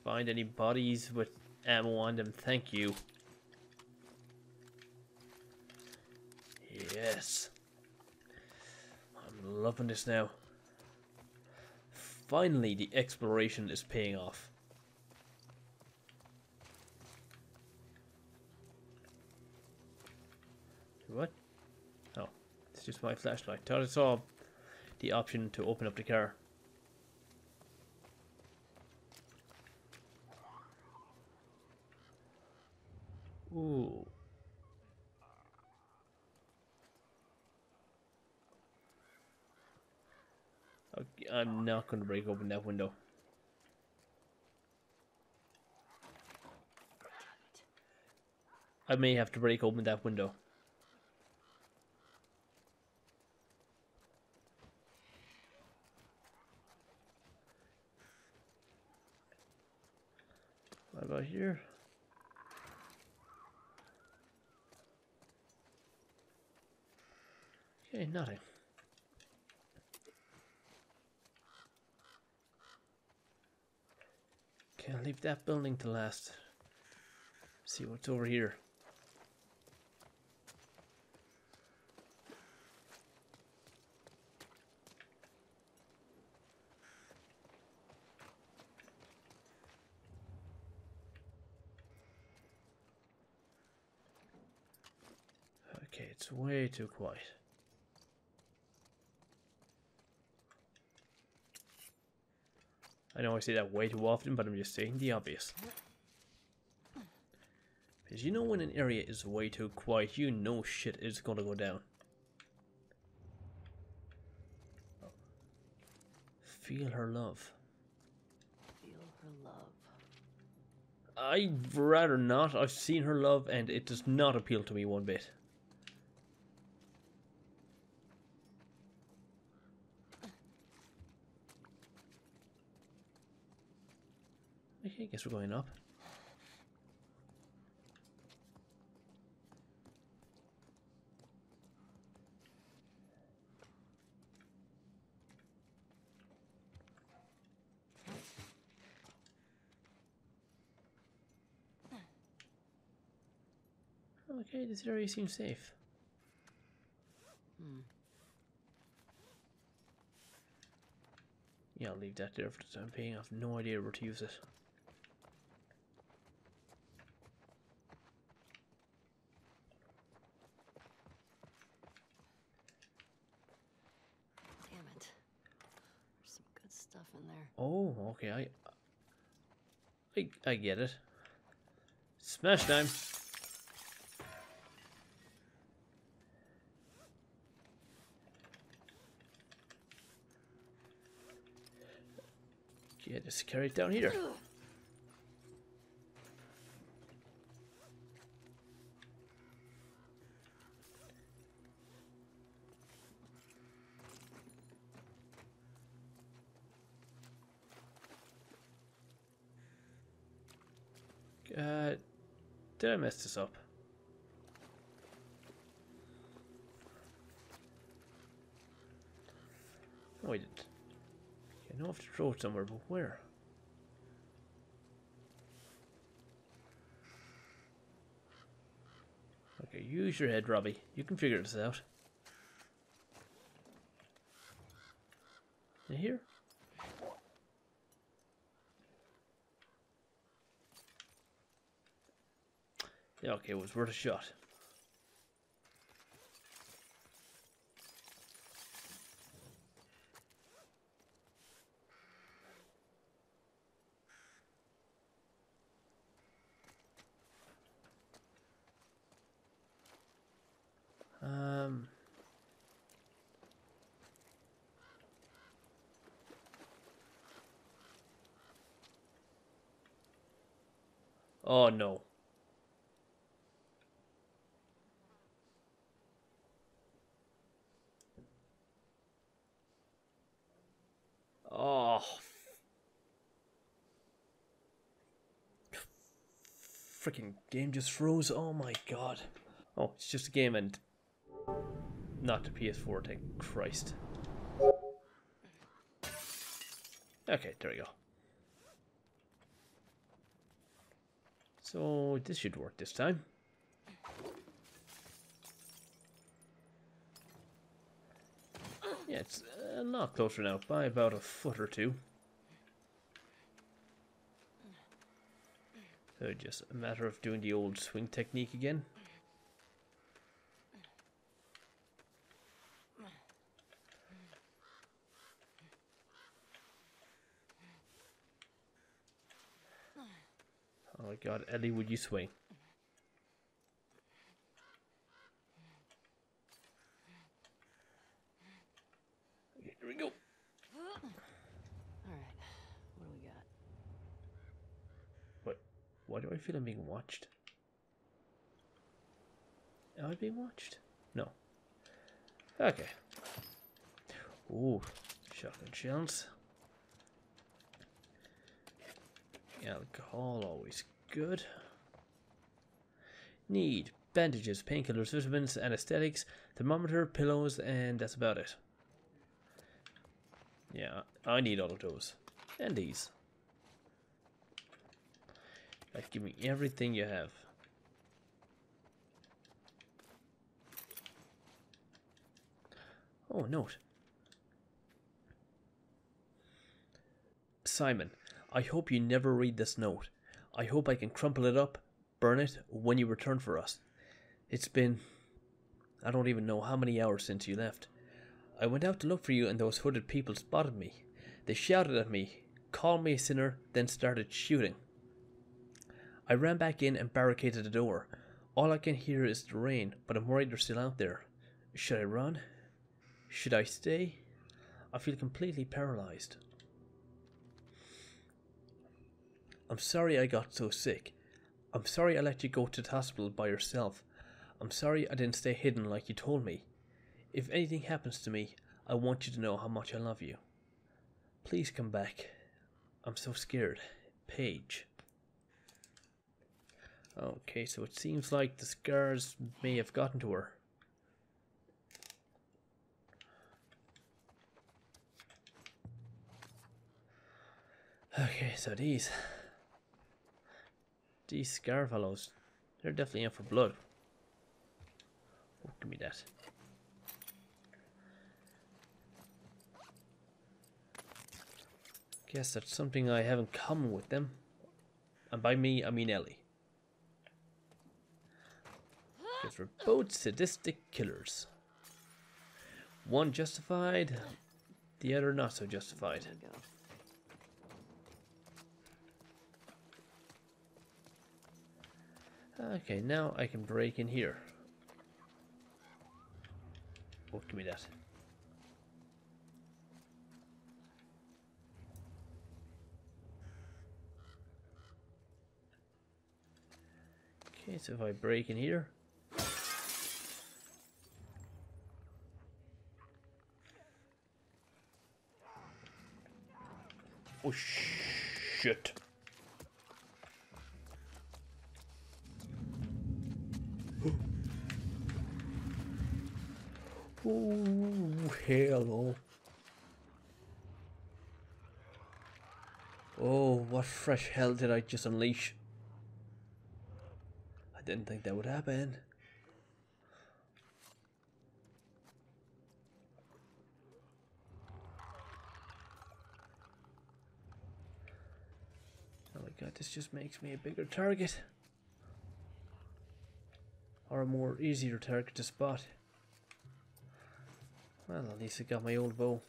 find any bodies with ammo on them. Thank you. Yes. I'm loving this now. Finally, the exploration is paying off. What? Oh, it's just my flashlight. Thought I saw the option to open up the car. Ooh. Okay, I'm not going to break open that window. I may have to break open that window. About here. Okay, nothing. Okay, I'll leave that building to last. See what's over here. Okay, it's way too quiet. I know I say that way too often, but I'm just saying the obvious. Because you know when an area is way too quiet, you know shit is gonna go down. Feel her love. Feel her love. I'd rather not. I've seen her love and it does not appeal to me one bit. I guess we're going up. Okay, this area seems safe. Hmm. Yeah, I'll leave that there for the time being. I have no idea where to use it. Oh, okay, I, I, I get it. Smash time! Okay, just carry it down here. Uh, did I mess this up? No, I didn't. Okay, I know I have to throw it somewhere, but where? Okay, use your head, Robbie. You can figure this out. In here? Yeah, okay, it was worth a shot. Um... Oh, no. Freaking game just froze. Oh my god. Oh, it's just a game and not the P S four, thank Christ. Okay, there we go. So this should work this time. Yeah, it's a lot closer now, by about a foot or two. So just a matter of doing the old swing technique again. Oh my god, Ellie, would you swing? Okay, here we go. Why do I feel I'm being watched? Am I being watched? No. Okay. Ooh, shotgun shells. Alcohol, always good. Need bandages, painkillers, vitamins, anesthetics, thermometer, pillows, and that's about it. Yeah, I need all of those. And these. Like, give me everything you have. Oh, note. Simon, I hope you never read this note. I hope I can crumple it up, burn it, when you return for us. It's been... I don't even know how many hours since you left. I went out to look for you and those hooded people spotted me. They shouted at me, called me a sinner, then started shooting. I ran back in and barricaded the door. All I can hear is the rain, but I'm worried they're still out there. Should I run? Should I stay? I feel completely paralyzed. I'm sorry I got so sick. I'm sorry I let you go to the hospital by yourself. I'm sorry I didn't stay hidden like you told me. If anything happens to me, I want you to know how much I love you. Please come back. I'm so scared. Paige. Okay, so it seems like the scars may have gotten to her. Okay, so these... These scar fellows, they're definitely in for blood. Oh, give me that. Guess that's something I have in common with them. And by me, I mean Ellie. Because we're both sadistic killers. One justified, the other not so justified. Okay, now I can break in here. Oh, give me that. Okay, so if I break in here. Oh, shit. Oh, hello. Oh, what fresh hell did I just unleash? I didn't think that would happen. Oh my god, this just makes me a bigger target. Or a more easier target to spot. Well, at least I got my old bow.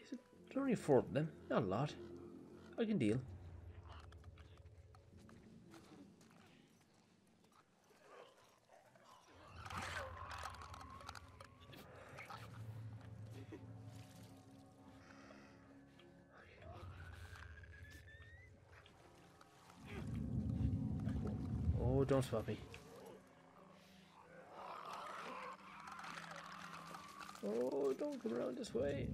Is it only four of them? Not a lot. I can deal. Don't spot me. Oh, don't come around this way.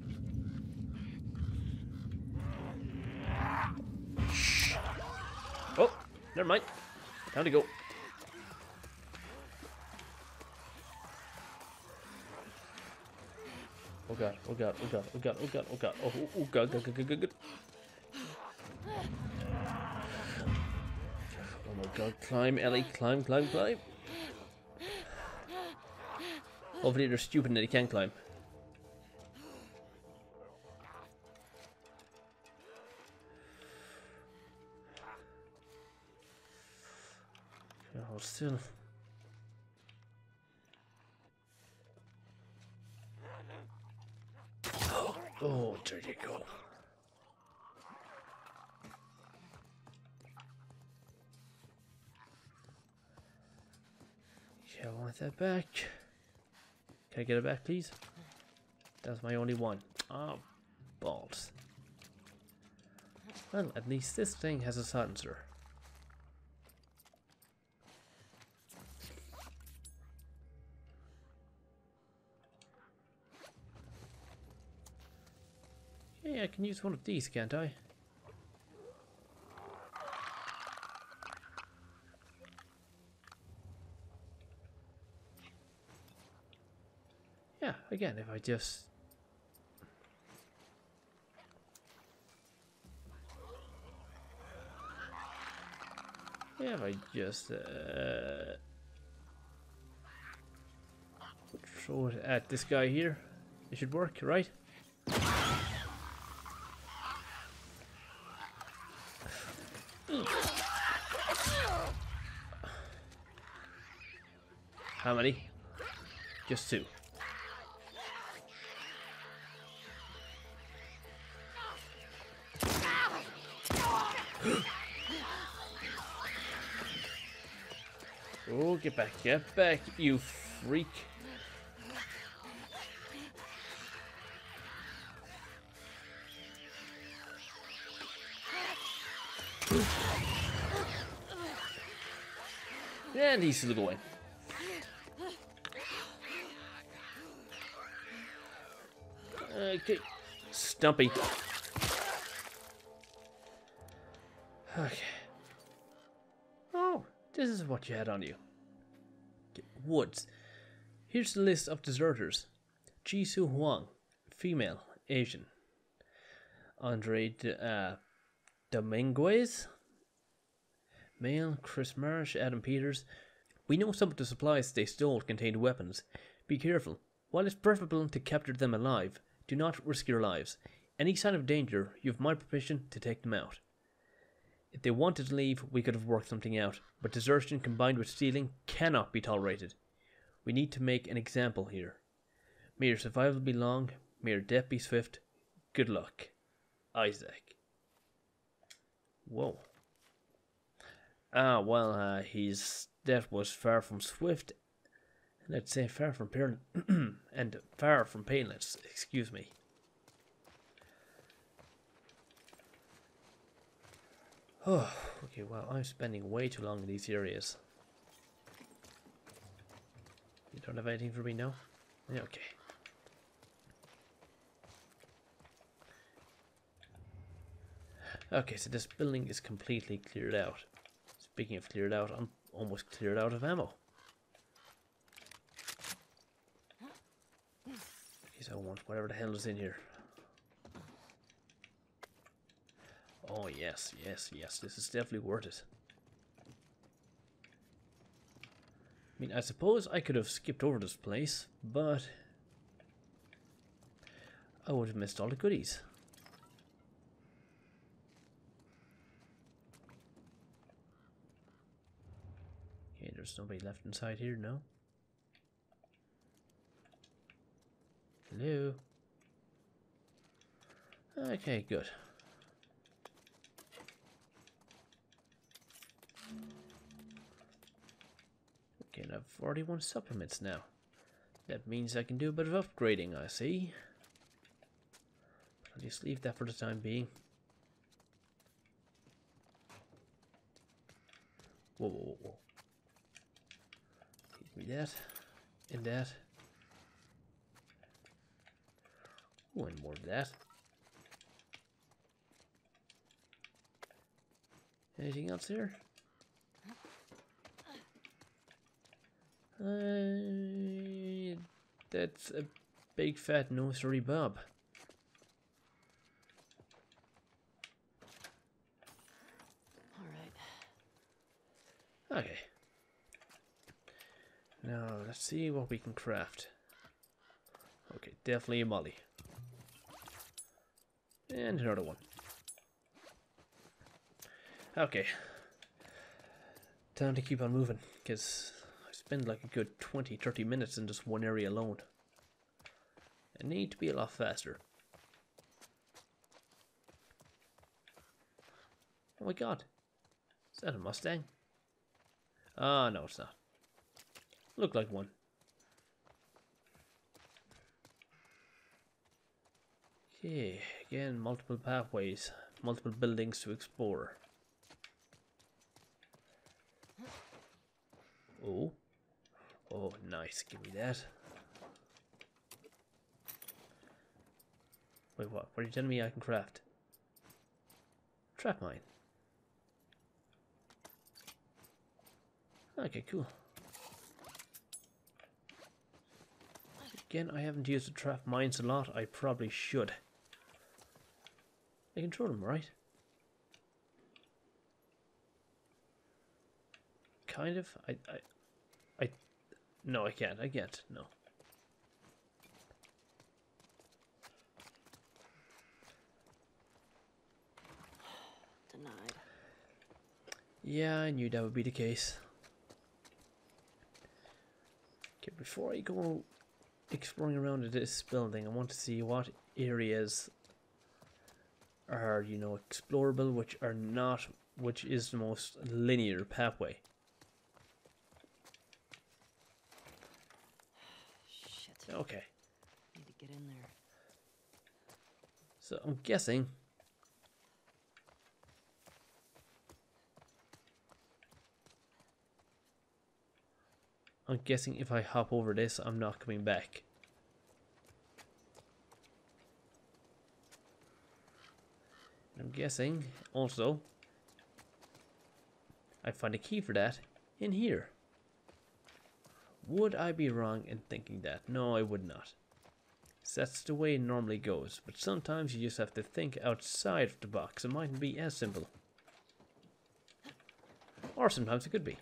Oh, never mind. Time to go. Oh god, oh god, oh god, oh god, oh god, oh god, oh, oh, oh god, god, god, god, god, god. God, climb, Ellie, climb, climb, climb. Hopefully they're stupid and they can climb. Hold still. Oh, there you go. I want that back. Can I get it back, please? That's my only one. Oh, balls. Well, at least this thing has a silencer. I can use one of these, can't I? Yeah, again, if I just... Yeah, if I just... Uh... throw it at this guy here. It should work, right? How many? Just two. Oh, get back, get back, you freak. And he's still going. Okay, Stumpy. Okay. Oh, this is what you had on you. Okay, Woods. Here's the list of deserters: Jisoo Huang, female, Asian. Andre uh, Dominguez, male. Chris Marsh, Adam Peters. We know some of the supplies they stole contained weapons. Be careful. While it's preferable to capture them alive, do not risk your lives. Any sign of danger, you have my permission to take them out. If they wanted to leave, we could have worked something out, but desertion combined with stealing cannot be tolerated. We need to make an example here. May your survival be long, may your death be swift. Good luck. Isaac. Whoa. Ah, well, uh, his death was far from swift, let's say far from painless, and far from painless, excuse me. Oh, okay, well, I'm spending way too long in these areas. You don't have anything for me now? Yeah, okay. Okay, so this building is completely cleared out. Speaking of cleared out, I'm almost cleared out of ammo. Because I want whatever the hell is in here. Oh yes, yes, yes, this is definitely worth it. I mean, I suppose I could have skipped over this place, but I would have missed all the goodies. There's nobody left inside here, no? Hello? Okay, good. Okay, I've forty-one supplements now. That means I can do a bit of upgrading, I see. But I'll just leave that for the time being. Whoa, whoa, whoa. That and that. Oh, and more of that. Anything else here? Uh, that's a big fat no, sorry, Bob. All right. Okay. Now, let's see what we can craft. Okay, definitely a molly. And another one. Okay. Time to keep on moving, because I spend like a good twenty to thirty minutes in this one area alone. I need to be a lot faster. Oh my god. Is that a Mustang? Ah, no, it's not. Look like one. Okay, again, multiple pathways, multiple buildings to explore. Oh. Oh, nice. Give me that. Wait, what? What are you telling me I can craft? Trap mine. Okay, cool. Again, I haven't used the trap mines a lot. I probably should. I control them, right? Kind of. I, I, I. No, I can't. I can't. No. Denied. Yeah, I knew that would be the case. Okay, before I go exploring around this building, I want to see what areas are, you know, explorable, which are not, which is the most linear pathway. Shit. Okay. Need to get in there. So I'm guessing I'm guessing if I hop over this, I'm not coming back. I'm guessing, also, I find a key for that in here. Would I be wrong in thinking that? No, I would not. So that's the way it normally goes, but sometimes you just have to think outside of the box. It mightn't be as simple. Or sometimes it could be.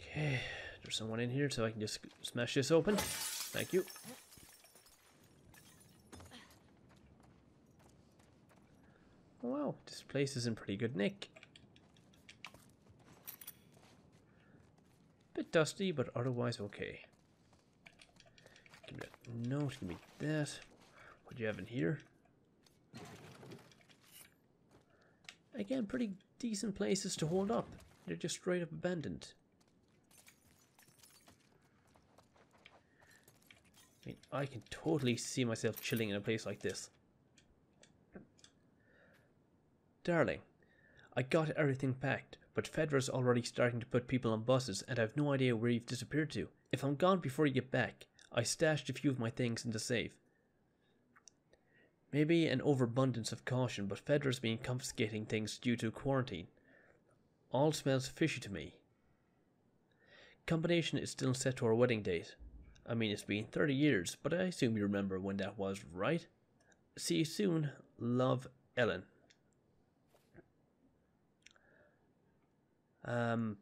Okay, there's someone in here, so I can just smash this open. Thank you. Wow, this place is in pretty good nick. Bit dusty, but otherwise okay. Give me that note, give me that. What do you have in here? Again, pretty decent places to hold up. They're just straight up abandoned. I mean, I can totally see myself chilling in a place like this. Darling, I got everything packed, but Fedra's already starting to put people on buses and I have no idea where you've disappeared to. If I'm gone before you get back, I stashed a few of my things in the safe. Maybe an overabundance of caution, but Fedra's been confiscating things due to quarantine. All smells fishy to me. Combination is still set to our wedding date. I mean, it's been thirty years, but I assume you remember when that was, right? See you soon. Love, Ellen. Um...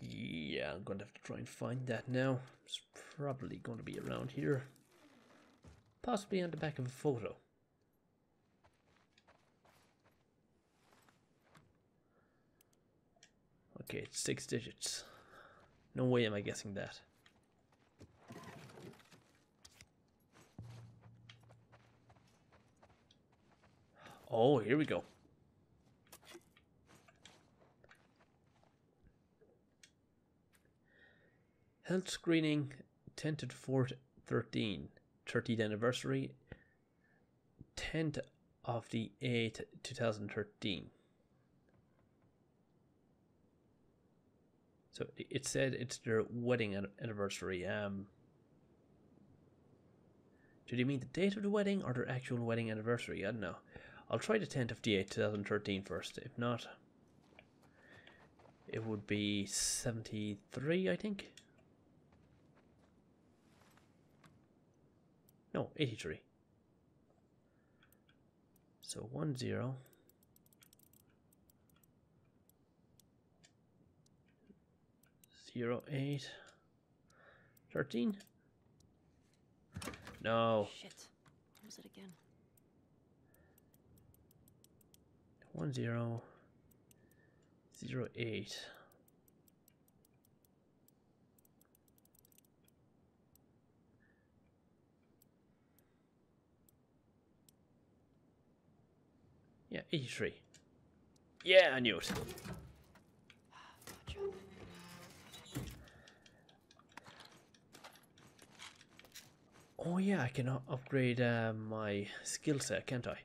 Yeah, I'm going to have to try and find that now. It's probably going to be around here. Possibly on the back of a photo. Okay, it's six digits. No way am I guessing that. Oh, here we go. Health screening, tenth to fourth, thirteen, thirtieth anniversary, tenth of the eighth, two thousand thirteen. So it said it's their wedding anniversary. Um, do they mean the date of the wedding or their actual wedding anniversary? I don't know. I'll try the tenth of the eighth, twenty thirteen first. If not, it would be seventy-three, I think. No, eighty-three. So one zero. zero eight thirteen. No. Shit. What was it again? one zero zero eight. Yeah, eighty-three. Yeah, I knew it. Oh yeah, I can upgrade uh, my skill set, can't I?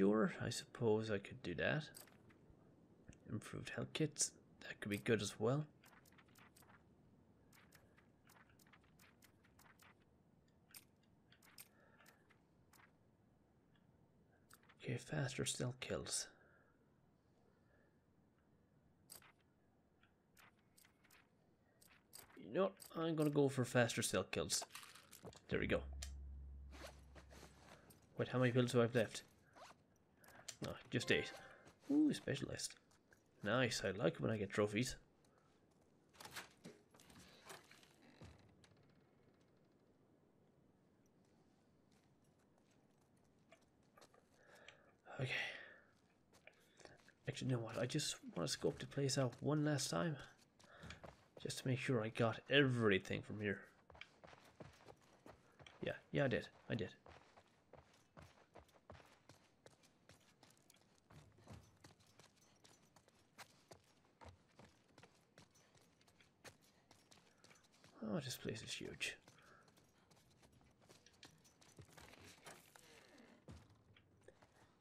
endure. I suppose I could do that. Improved health kits. That could be good as well. Okay, faster stealth kills. You know what? I'm gonna go for faster stealth kills. There we go. Wait, how many pills do I have left? No, just eight. Ooh, specialist. Nice, I like when I get trophies. Okay. Actually, you know what? I just want to scope the place out one last time. Just to make sure I got everything from here. Yeah, yeah, I did. I did. Oh, this place is huge.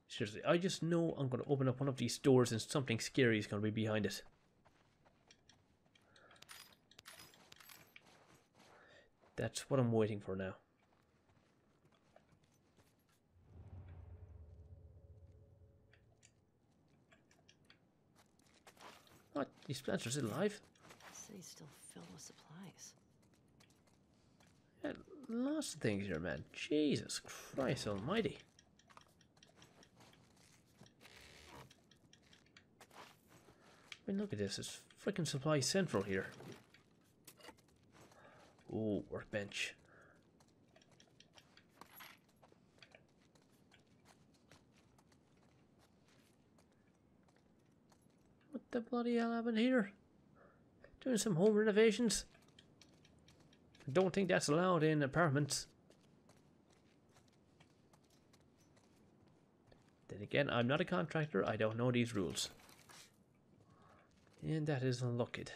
Seriously, I just know I'm going to open up one of these doors and something scary is going to be behind it. That's what I'm waiting for now. What? These plants are still alive? The city's still filled with supplies. Yeah, lots of things here, man. Jesus Christ almighty. I mean, look at this. It's freaking supply central here. Ooh, workbench. What the bloody hell happened here? Doing some home renovations? I don't think that's allowed in apartments. Then again, I'm not a contractor. I don't know these rules. And that is unlocked.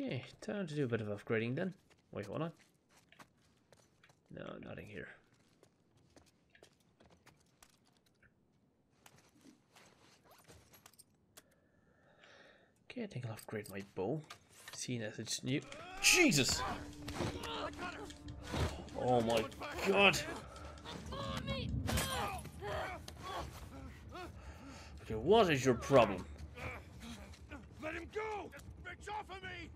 Okay, time to do a bit of upgrading then. Wait, hold on. No, nothing here. Okay, I think I'll upgrade my bow. Seeing as it's new. Jesus! Oh my god! Okay, what is your problem? Let him go! It's off of me!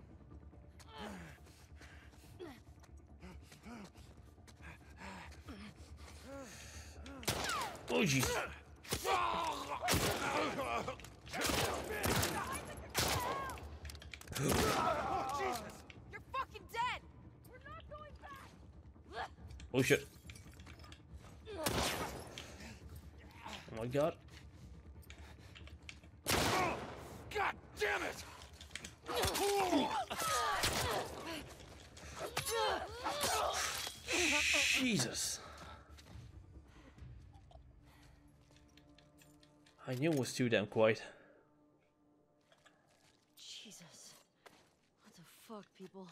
Oh jeez! Oh Jesus! You're fucking dead! We're not going back! Oh shit! Oh my god! God damn it! Jesus. I knew it was too damn quiet. Jesus. What the fuck, people?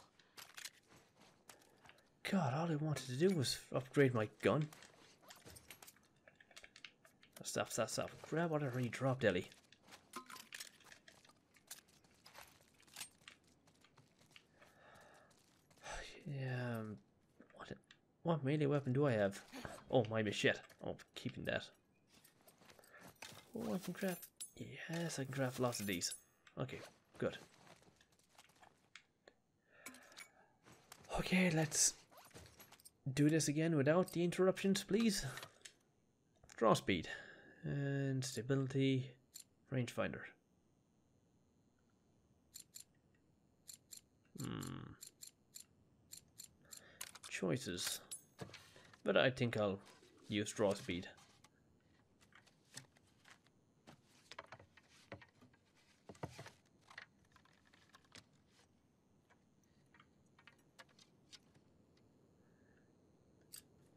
God, all I wanted to do was upgrade my gun. Stop, stop, stop. Grab whatever you dropped, Ellie. Yeah, um, what, what melee weapon do I have? Oh, my machete. I'm keeping that. Oh, I can craft. Yes, I can craft lots of these. Okay, good. Okay, let's do this again without the interruptions, please. Draw speed and stability, rangefinder. Hmm. Choices, but I think I'll use draw speed.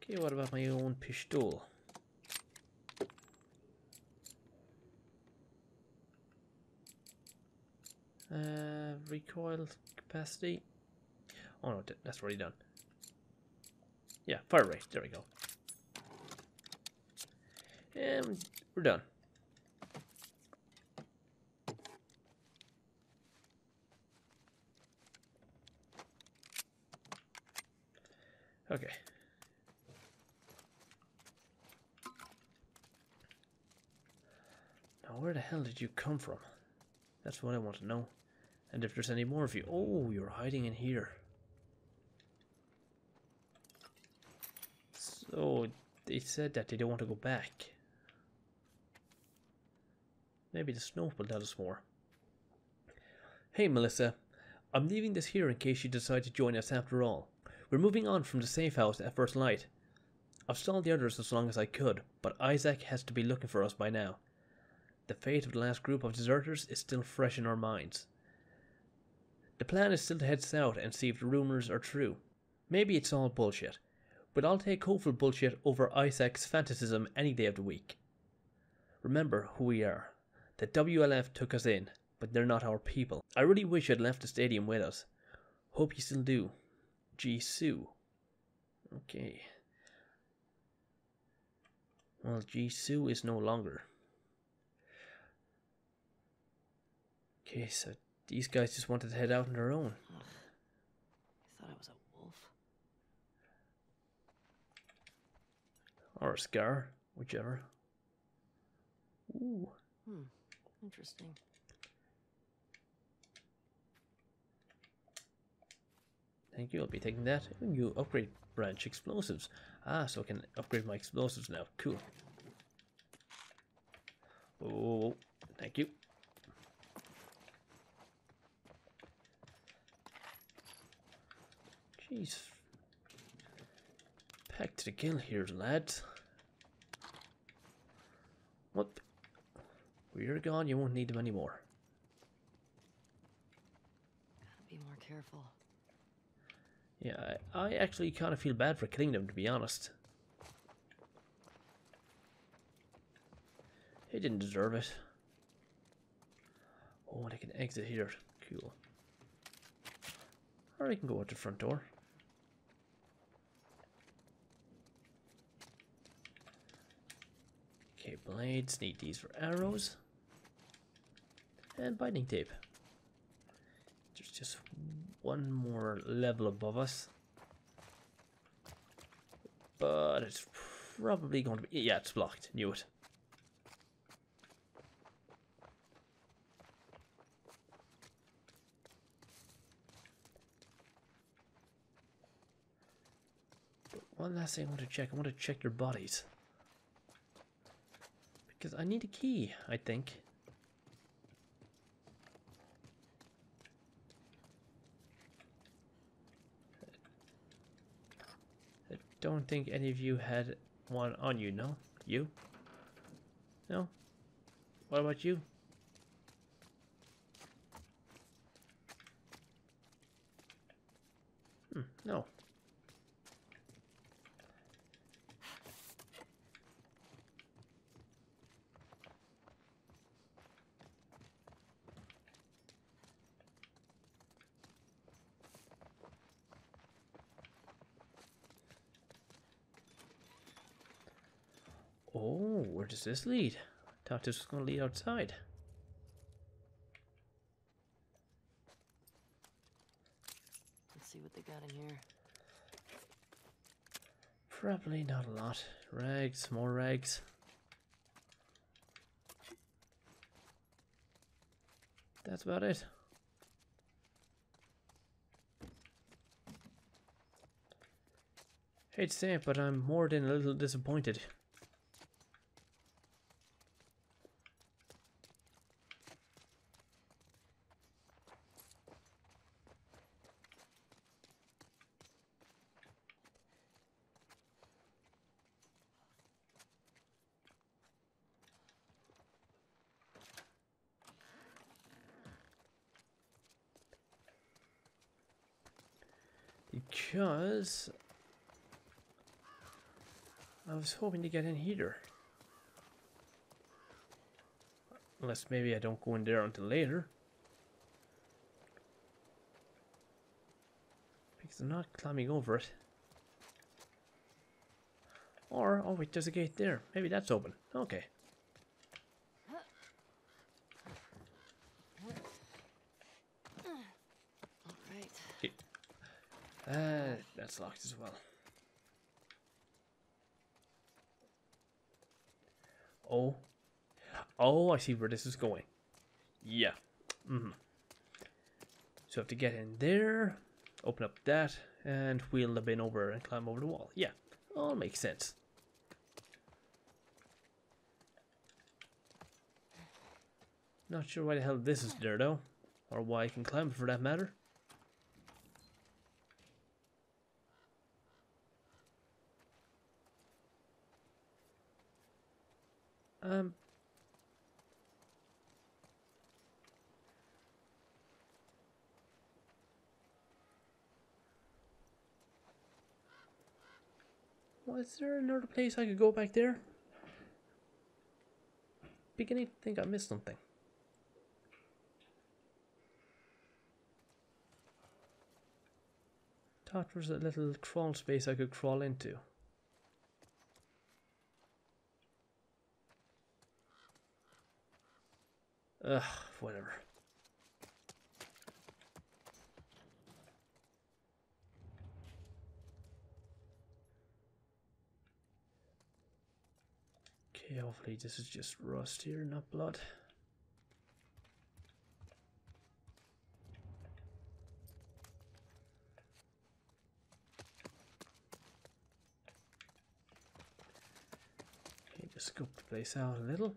Okay, what about my own pistol? Uh, recoil capacity. Oh no, that's already done. Yeah, far away. There we go. And we're done. Okay. Now, where the hell did you come from? That's what I want to know. And if there's any more of you. Oh, you're hiding in here. So, they said that they don't want to go back. Maybe the snow will tell us more. Hey, Melissa. I'm leaving this here in case you decide to join us after all. We're moving on from the safe house at first light. I've stalled the others as long as I could, but Isaac has to be looking for us by now. The fate of the last group of deserters is still fresh in our minds. The plan is still to head south and see if the rumors are true. Maybe it's all bullshit, but I'll take hopeful bullshit over Isaac's fantasism any day of the week. Remember who we are. The W L F took us in, but they're not our people. I really wish I'd left the stadium with us. Hope you still do. Jisoo. Okay. Well, Jisoo is no longer. Okay, so these guys just wanted to head out on their own. Ugh. I thought I was a wolf. Or a scar, whichever. Ooh. Hmm. Interesting. Thank you, I'll be taking that. You upgrade branch explosives. Ah, so I can upgrade my explosives now. Cool. Oh, thank you. Jeez. Packed to the kill here, lads. What? We're gone, you won't need them anymore. Gotta be more careful. Yeah, I, I actually kind of feel bad for killing them, to be honest. They didn't deserve it. Oh, and I can exit here. Cool. Or I can go out the front door. Okay, blades. Need these for arrows. And binding tape. There's just one more level above us, but it's probably going to be, yeah, it's blocked, knew it. But one last thing I want to check, I want to check their bodies, because I need a key, I think. Don't think any of you had one on you, no? You? No? What about you? Hmm, no. Oh, where does this lead? I thought this was going to lead outside. Let's see what they got in here. Probably not a lot. Rags, more rags. That's about it. Hate to say it, but I'm more than a little disappointed. Because I was hoping to get in here. Unless maybe I don't go in there until later. Because I'm not climbing over it. Or, oh wait, there's a gate there. Maybe that's open. Okay. Alright. Okay. Uh, that's locked as well. Oh. Oh, I see where this is going. Yeah. Mm-hmm. So I have to get in there, open up that, and wheel the bin over and climb over the wall. Yeah. All makes sense. Not sure why the hell this is there though. Or why I can climb for that matter. Um Is there another place I could go back there? Beginning to think I missed something. Thought there was a little crawl space I could crawl into. Ugh, whatever. Okay, hopefully this is just rust here, not blood. Okay, just scoop the place out a little.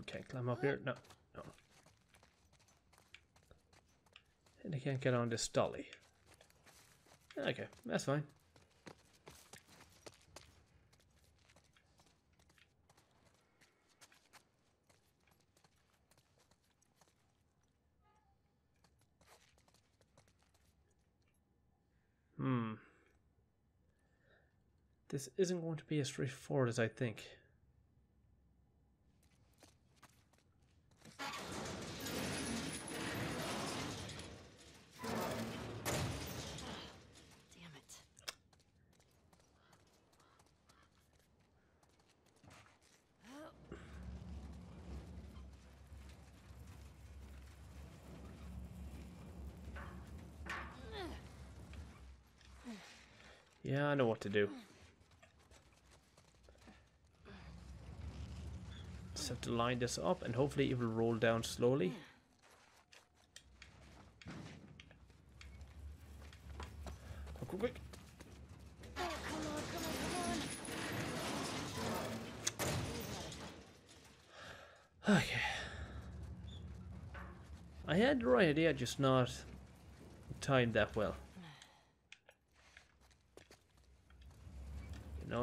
Okay, climb up here. No, no. And I can't get on this dolly. Okay, that's fine. Hmm. This isn't going to be as straightforward as I think. Yeah, I know what to do. Just have to line this up and hopefully it will roll down slowly. Quick, quick, quick. Oh, come on, come on, come on. Okay. I had the right idea, just not timed that well. No,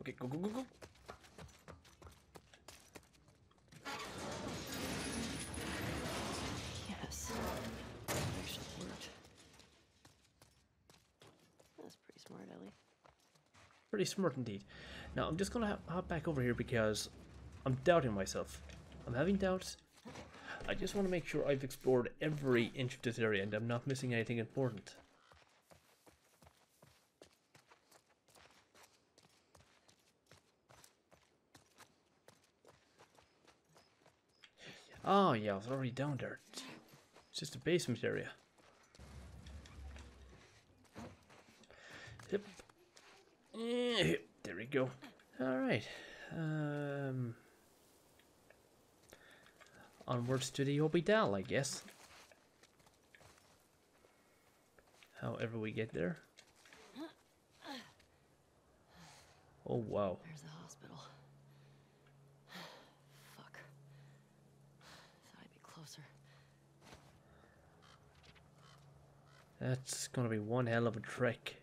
Okay, go, go, go, go. Pretty smart indeed. Now I'm just gonna hop back over here because I'm doubting myself. I'm having doubts. I just want to make sure I've explored every inch of this area and I'm not missing anything important. Oh yeah, I was already down there. It's just the basement area. Yep. There we go. Alright. Um, onwards to the Obidal, I guess. However we get there. Oh, wow. There's the hospital. Fuck. Thought I'd be closer. That's gonna be one hell of a trek.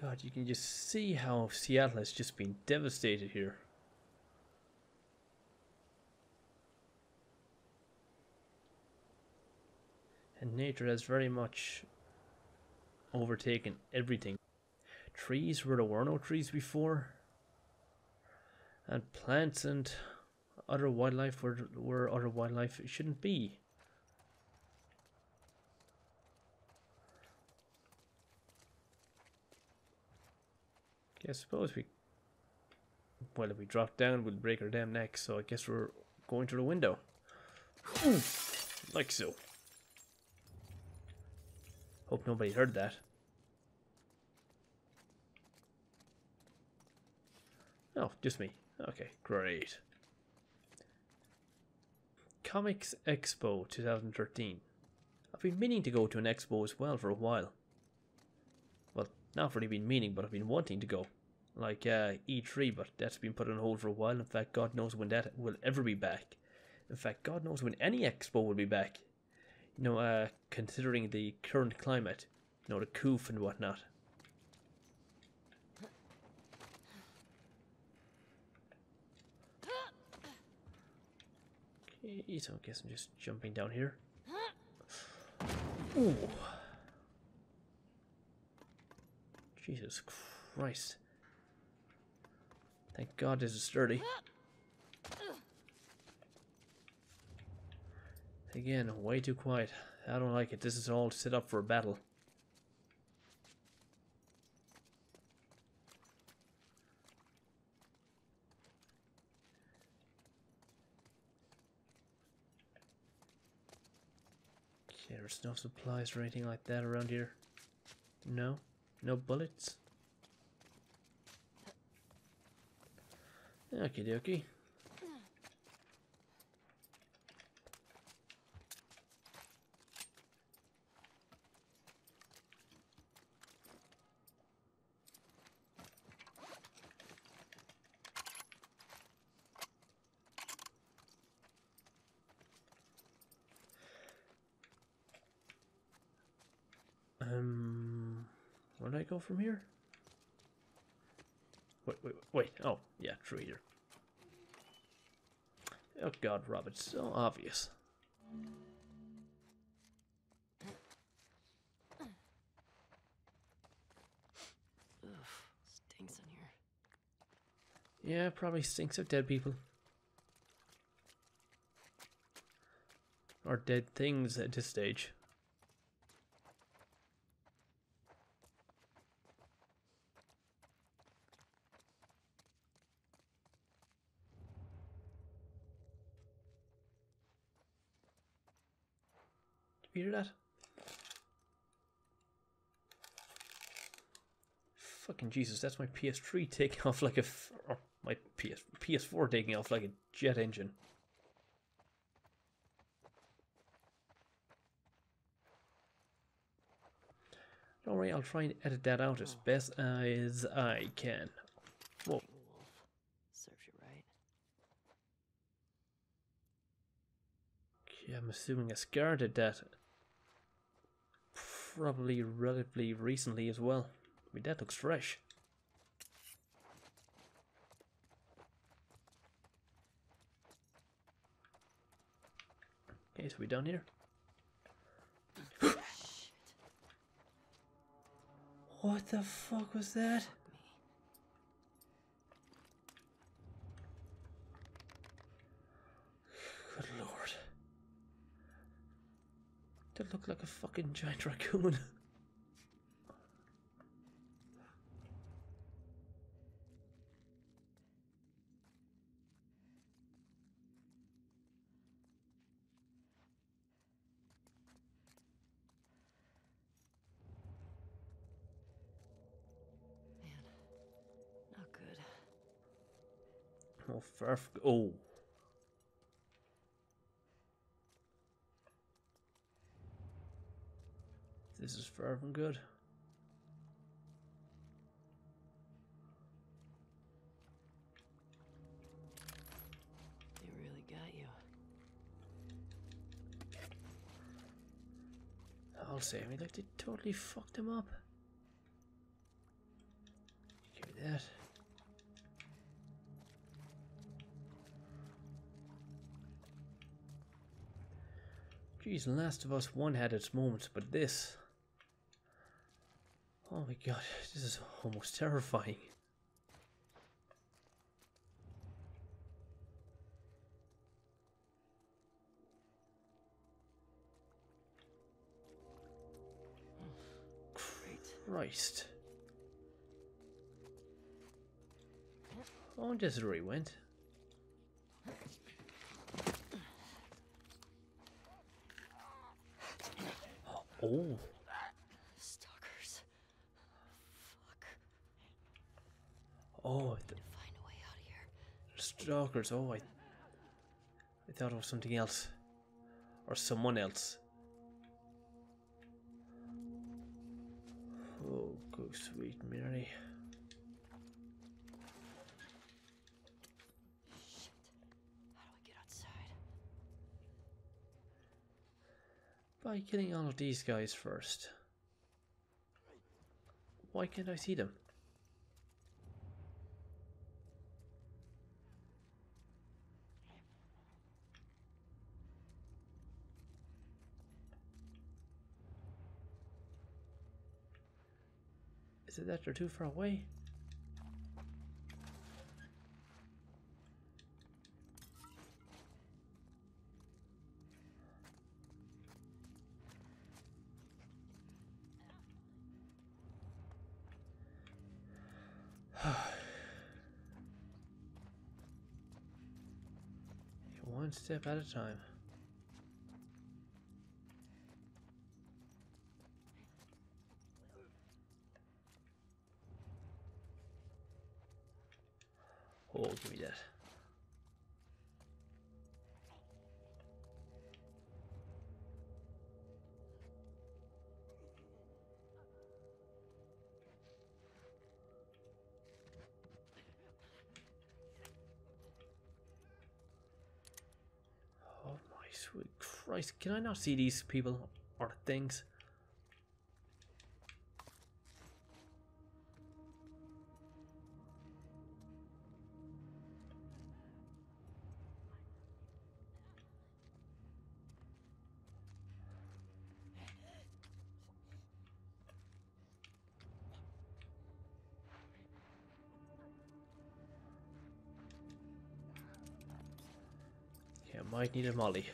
God, you can just see how Seattle has just been devastated here. And nature has very much overtaken everything. Trees where there were no trees before, and plants and other wildlife where, where other wildlife shouldn't be. Okay, I suppose we, well, if we drop down we'll break our damn neck, so I guess we're going through the window. Ooh, like so. Hope nobody heard that. Oh, just me. Okay, great. Comics Expo twenty thirteen. I've been meaning to go to an expo as well for a while. Well, not really been meaning, but I've been wanting to go. Like uh, E three, but that's been put on hold for a while. In fact, God knows when that will ever be back. In fact, God knows when any expo will be back. You know, uh, considering the current climate. You know, the coof and whatnot. So I guess I'm just jumping down here. Ooh. Jesus Christ. Thank God this is sturdy. Again, way too quiet. I don't like it. This is all set up for a battle. There's no supplies or anything like that around here. No? No bullets? Okie dokie. From here? Wait, wait, wait. Oh, yeah, true here. Oh God, Rob, it's so obvious. Ugh, stinks in here. Yeah, probably stinks of dead people. Or dead things at this stage. You hear that? Fucking Jesus, that's my P S three taking off like a f or my P S P S four taking off like a jet engine. Don't worry, I'll try and edit that out as best as I can. Whoa. Okay, I'm assuming a SCAR did that. Probably relatively recently as well. I mean, that looks fresh. Okay, so we're down here. What the fuck was that? Good lord. That looked like a fucking giant raccoon. Oh, firf. Oh. This is far from good. They really got you. I'll say. I mean, like, they totally fucked him up. Give me that. Jeez, Last of Us one had its moments, but this... Oh my god, this is almost terrifying. Christ. Oh, just re-went. Oh. Stalkers. Fuck. Oh. Th Find a way out of here. Stalkers. Oh, I. I thought it was something else, or someone else. Oh, go sweet Mary. Shit. How do I get outside? By killing all of these guys first. Why can't I see them? Is it that they're too far away? One step at a time. Oh, give me that. Oh my sweet Christ, can I not see these people or things? Might need a molly.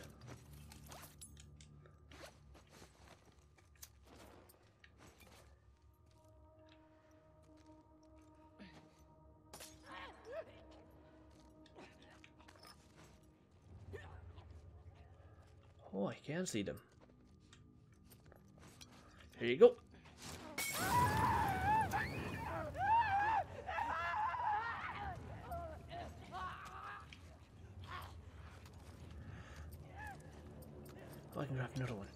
Oh, I can see them. Here you go. I can grab another one.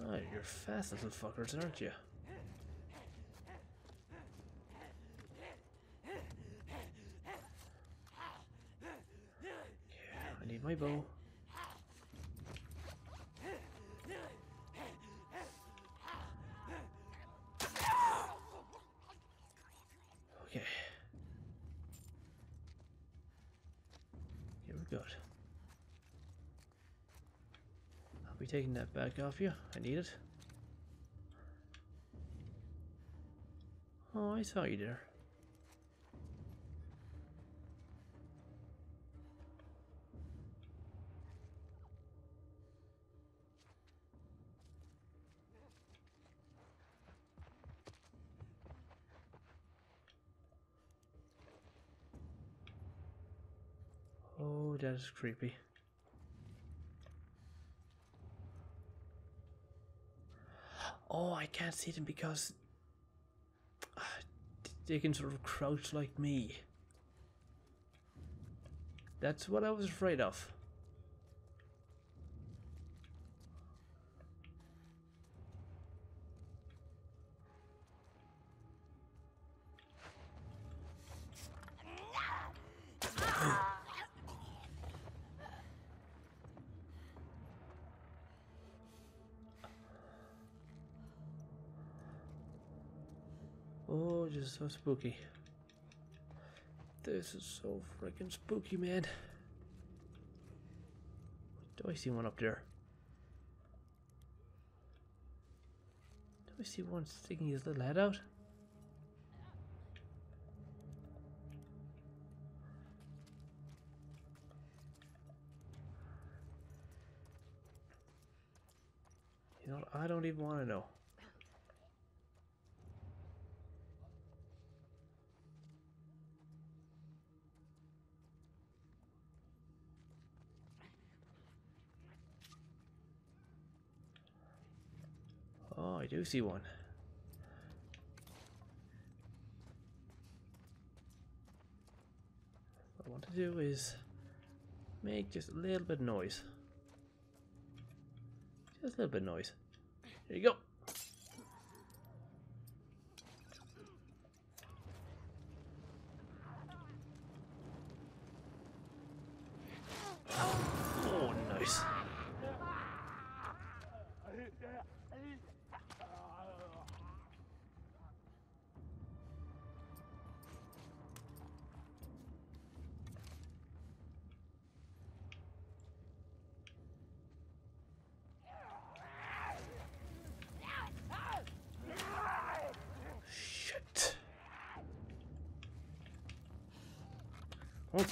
Oh, you're fast little fuckers, aren't you? Yeah, I need my bow. Taking that back off you. I need it. Oh, I saw you there. Oh, that is creepy. Oh, I can't see them because uh, they can sort of crouch like me. That's what I was afraid of. Oh, just so spooky. This is so freaking spooky, man. Do I see one up there? Do I see one sticking his little head out? You know, I don't even want to know. Oh, I do see one. What I want to do is make just a little bit of noise. Just a little bit of noise. There you go. Oh, nice. That's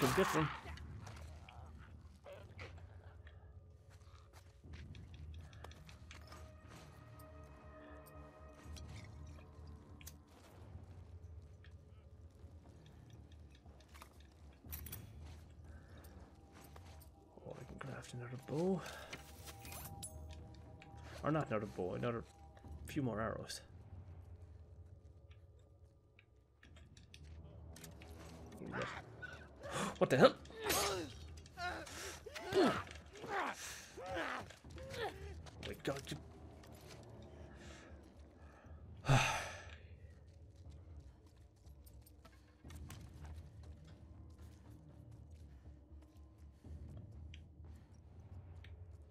a good one. Oh, I can craft another bow. Or not another bow, another few more arrows. What the hell? Oh my god, you...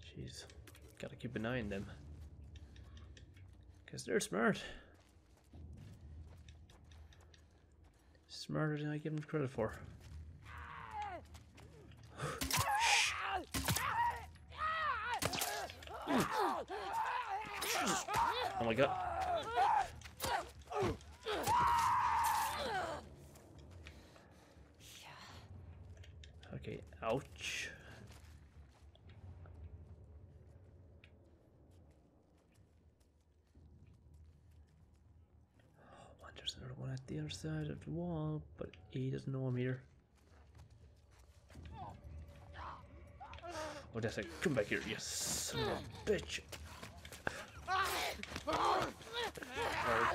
Jeez, gotta keep an eye on them. Because they're smart. Smarter than I give them credit for. Oh my god. Okay, ouch. Oh, there's another one at the other side of the wall, but he doesn't know I'm here. Oh, that's it. Come back here, you son of a bitch. Oh,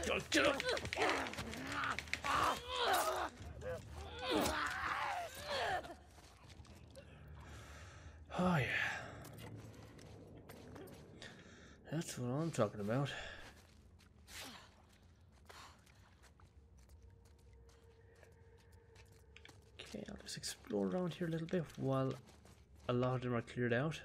God, get up. Oh, yeah. That's what I'm talking about. Okay, I'll just explore around here a little bit while a lot of them are cleared out.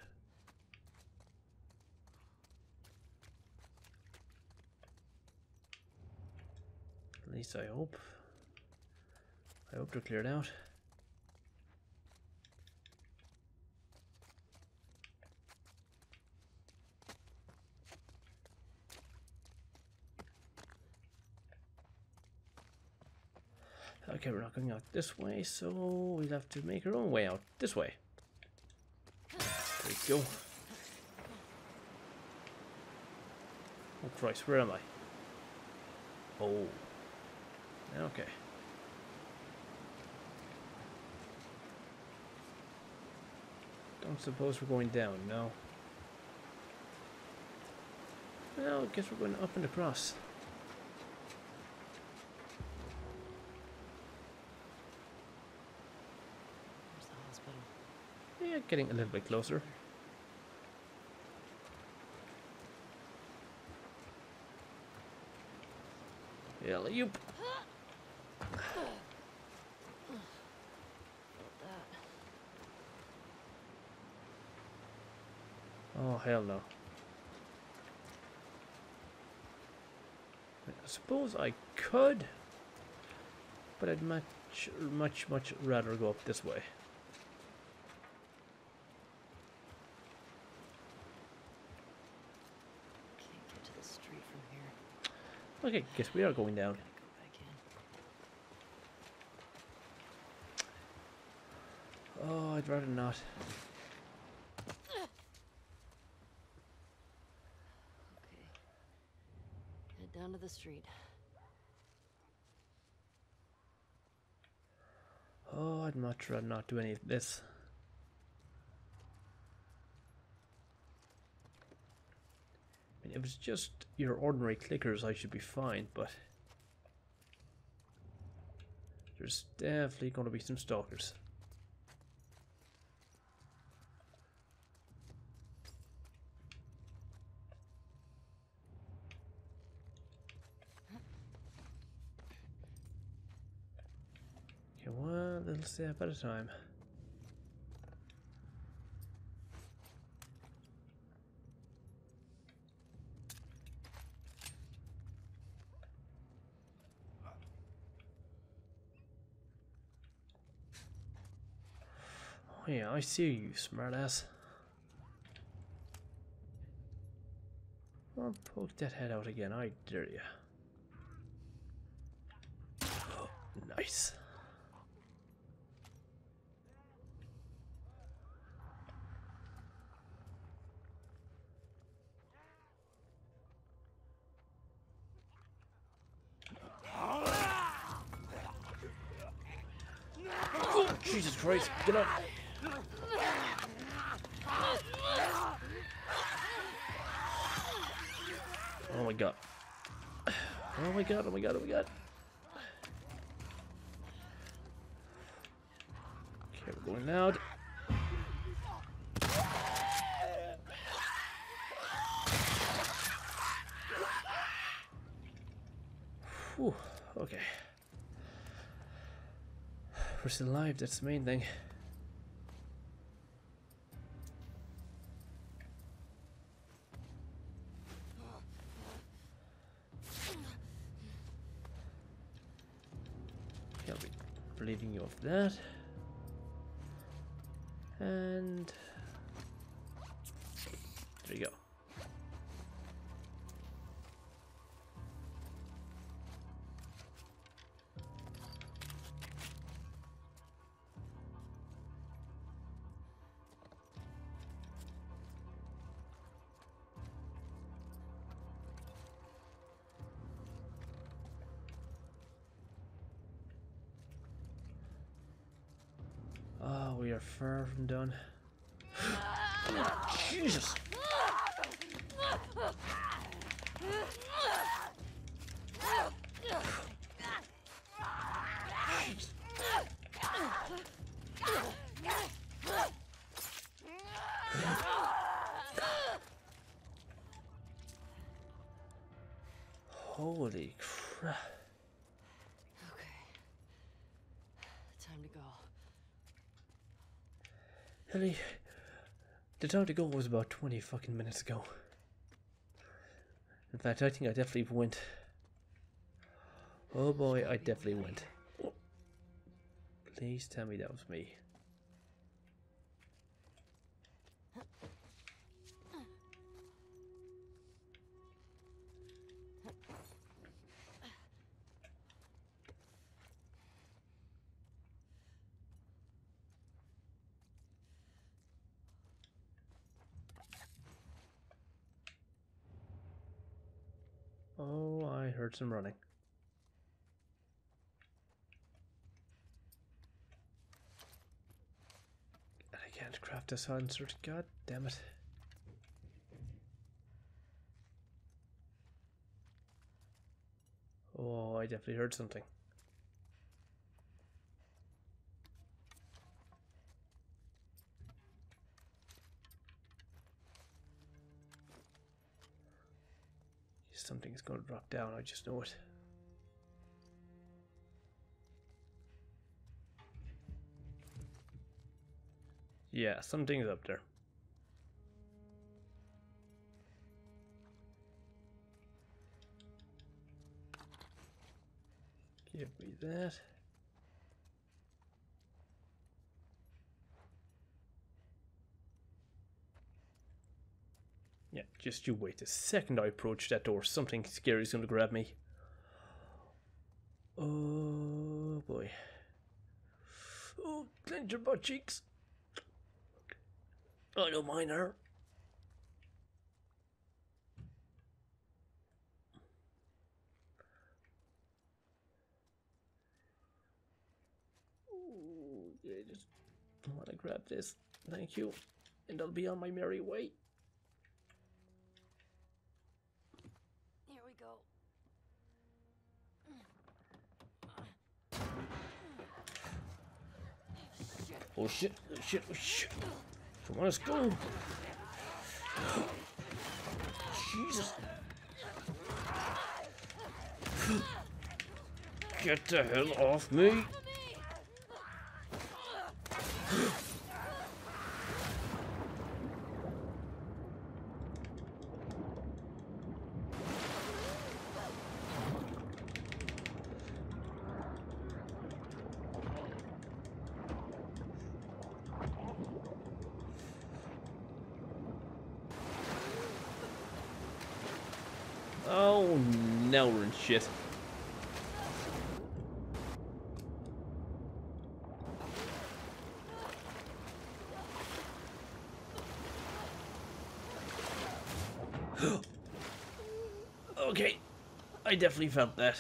At least I hope. I hope they're cleared out. Okay, we're not going out this way, so we'll have to make our own way out this way. There we go. Oh Christ, where am I? Oh. Okay. Don't suppose we're going down, no. Well, I guess we're going up and across. Where's the hospital? Yeah, getting a little bit closer. Yeah, you. Oh hell no. I suppose I could, but I'd much, much, much rather go up this way. Can't get to the street from here. Okay, guess we are going down. Oh, I'd rather not. Okay. Head down to the street. Oh, I'd much rather not do any of this. I mean, if it's just your ordinary clickers, I should be fine, but there's definitely going to be some stalkers. Step at a time. Oh yeah, I see you, smartass. Don't poke that head out again, I dare you. Oh, nice. Jesus Christ, get up! Oh my god. Oh my god, oh my god, oh my god. Okay, we're going out. Whew, okay. We're still alive, that's the main thing. Okay, I'll be relieving you of that. And there you go. We are far from done. Oh, Jesus! Holy crap. Okay. Time to go. Ellie, the time to go was about twenty fucking minutes ago. In fact, I think I definitely went. Oh boy, I definitely went. Please tell me that was me. Oh, I heard some running. And I can't craft a silencer, god damn it. Oh, I definitely heard something. Something's going to drop down, I just know it. Yeah, something's up there. Give me that. Yeah, just you wait a second. I approach that door. Something scary is going to grab me. Oh boy. Oh, clench your butt cheeks. I don't mind her. Oh, yeah, just want to grab this. Thank you. And I'll be on my merry way. Here we go. Oh shit, oh shit, oh shit. Come on, let's go. Jesus. Get the hell off me. Now we're in shit. Okay, I definitely felt that.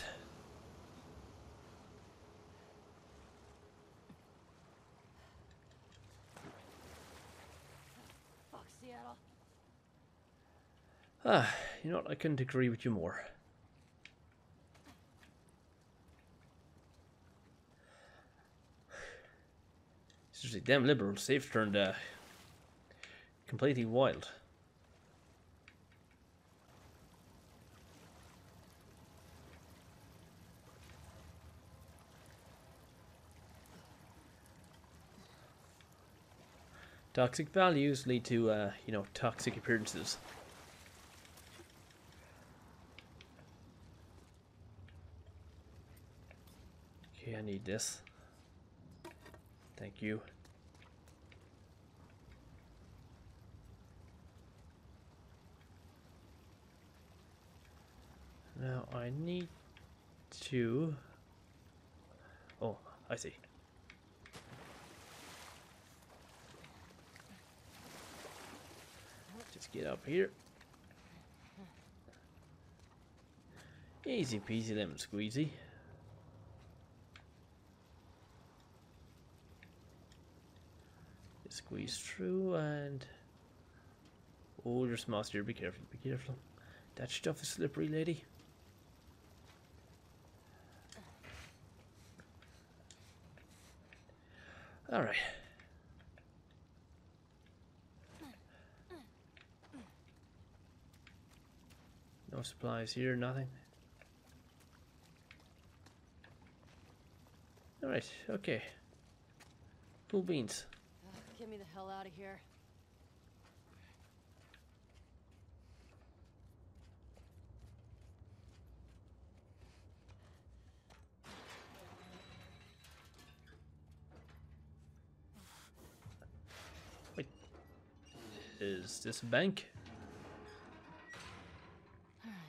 Fuck Seattle. Ah, you know what? I couldn't agree with you more. Seriously, damn liberals, they've turned uh, completely wild. Toxic values lead to, uh, you know, toxic appearances. Okay, I need this. Thank you. Now I need to... Oh, I see. Just get up here. Easy peasy lemon squeezy. Squeeze through and... Oh, there's moss here, be careful, be careful. That stuff is slippery, lady. Alright. No supplies here, nothing. Alright, okay. Cool beans. Get me the hell out of here. Wait. Is this a bank? All right.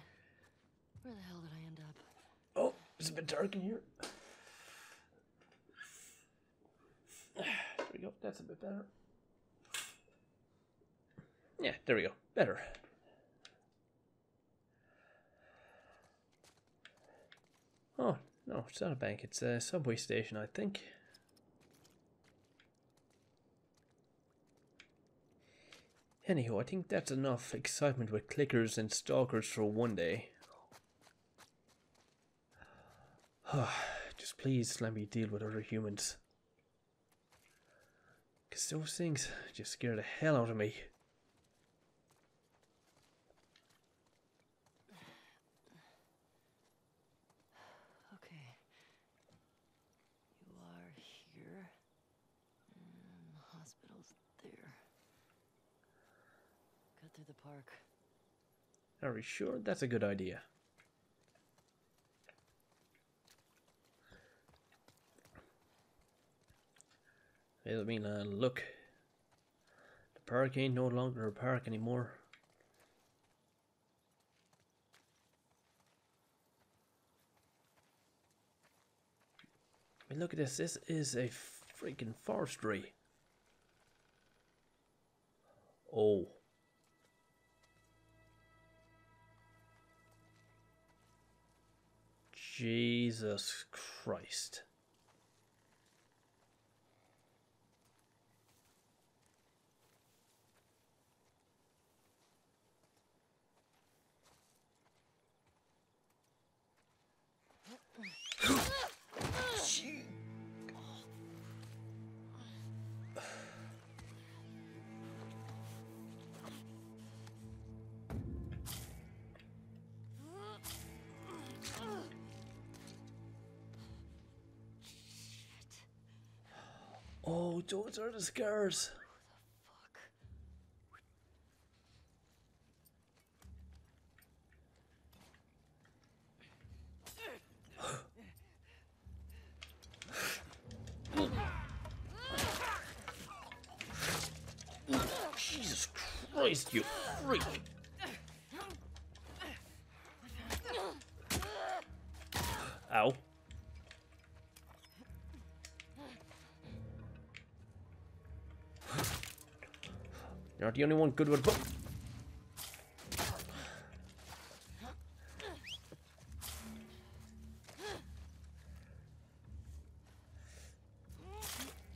Where the hell did I end up? Oh, it's a bit dark in here. There we go, that's a bit better. Yeah, there we go, better. Oh, no, it's not a bank, it's a subway station, I think. Anywho, I think that's enough excitement with clickers and stalkers for one day. Just please let me deal with other humans. Because those things just scare the hell out of me. Okay. You are here. And the hospital's there. Cut through the park. Are we sure? That's a good idea. It'll mean uh, look, the park ain't no longer a park anymore. I mean, look at this. This is a freaking forestry. Oh. Jesus Christ. Oh, those are the scars. Jesus Christ, you freak. Ow. You're not the only one good with.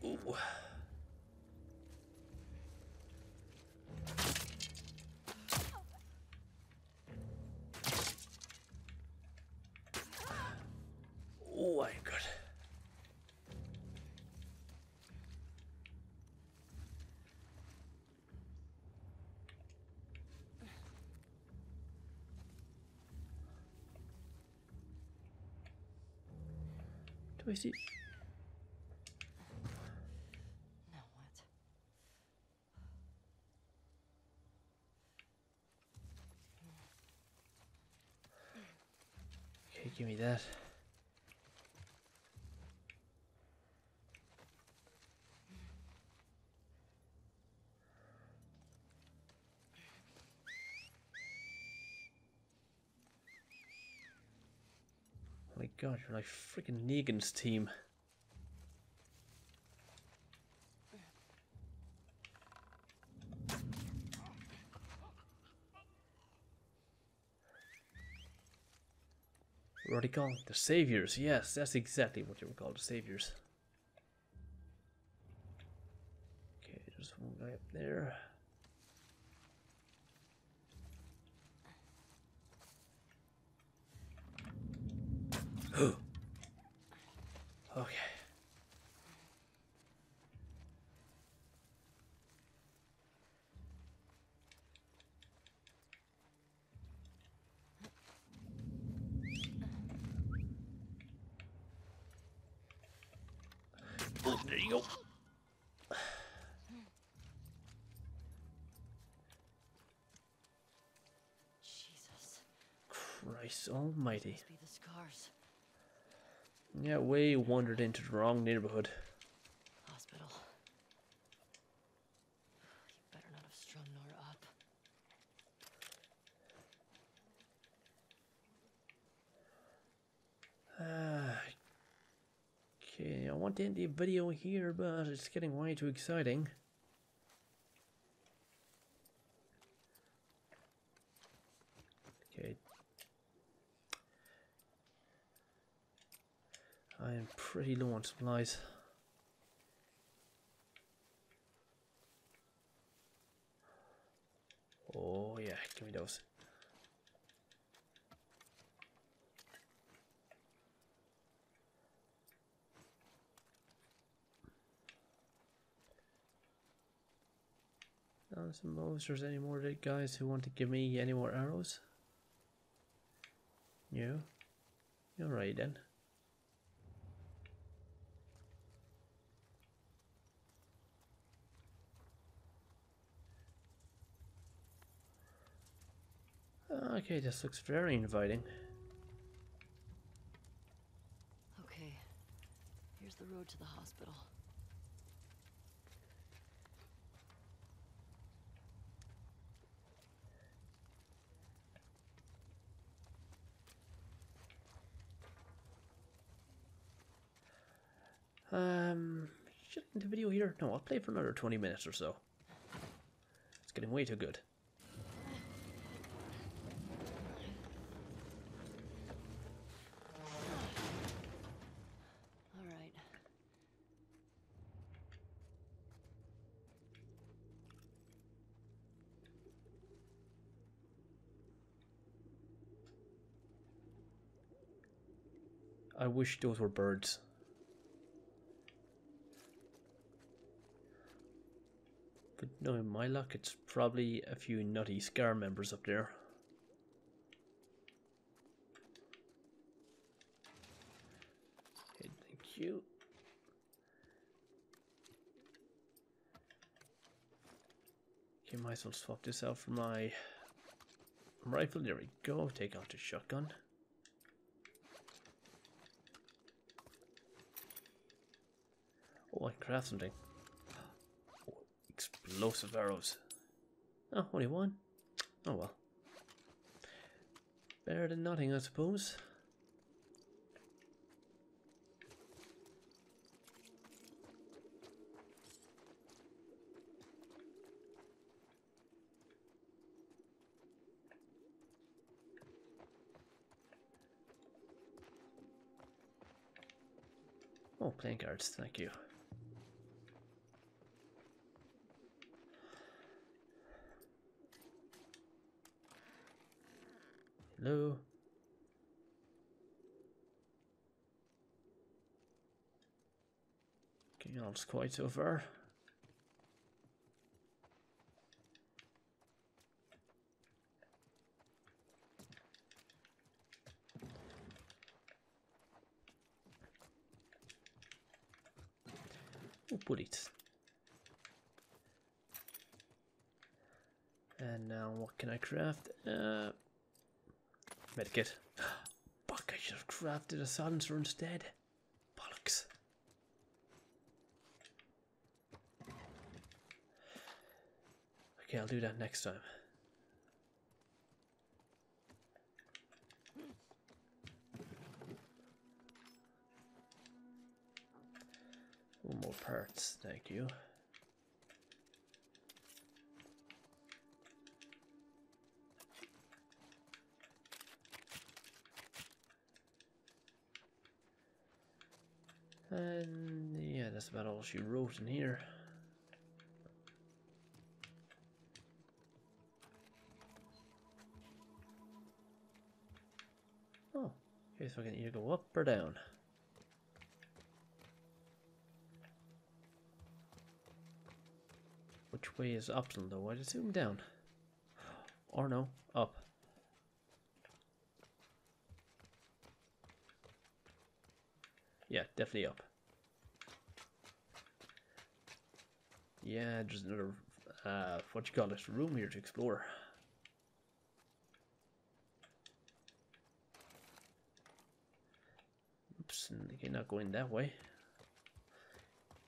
Ooh. Oh, I'm good. Do I see? Now what? Okay, give me that. My god, you're like freaking Negan's team. What are they called? The Saviors. Yes, that's exactly what they were called, the Saviors. Okay, there's one guy up there. Okay. Oh, there you go. Jesus Christ Almighty. Must be the scars. Yeah, we wandered into the wrong neighborhood. Hospital. You better not have strung Nora up. Ah. Okay, I want to end the video here, but it's getting way too exciting. Okay. I am pretty low on supplies. Oh yeah, give me those. I don't suppose there's any more guys who want to give me any more arrows? No? Alright then. Okay, this looks very inviting. Okay, here's the road to the hospital. Um, should I end the video here? No, I'll play for another twenty minutes or so. It's getting way too good. I wish those were birds. But no, in my luck, it's probably a few nutty SCAR members up there. Okay, thank you. Okay, might as well swap this out for my rifle. There we go. Take out the shotgun. Oh, I can craft something. Oh, explosive arrows. Oh, only one? Oh well. Better than nothing, I suppose. Oh, playing cards, thank you. Hello. Okay, all is quiet so far. Oh, bullets. And now, what can I craft? Uh. Medikit. Fuck, I should have crafted a silencer instead. Bollocks. Okay, I'll do that next time. One more parts, thank you. And yeah, that's about all she wrote in here. Oh, okay, so I can either go up or down. Which way is optional though? I'd assume down. Or no, up. Yeah, definitely up. Yeah, there's another, uh, what you call this, room here to explore. Oops, okay, not going that way.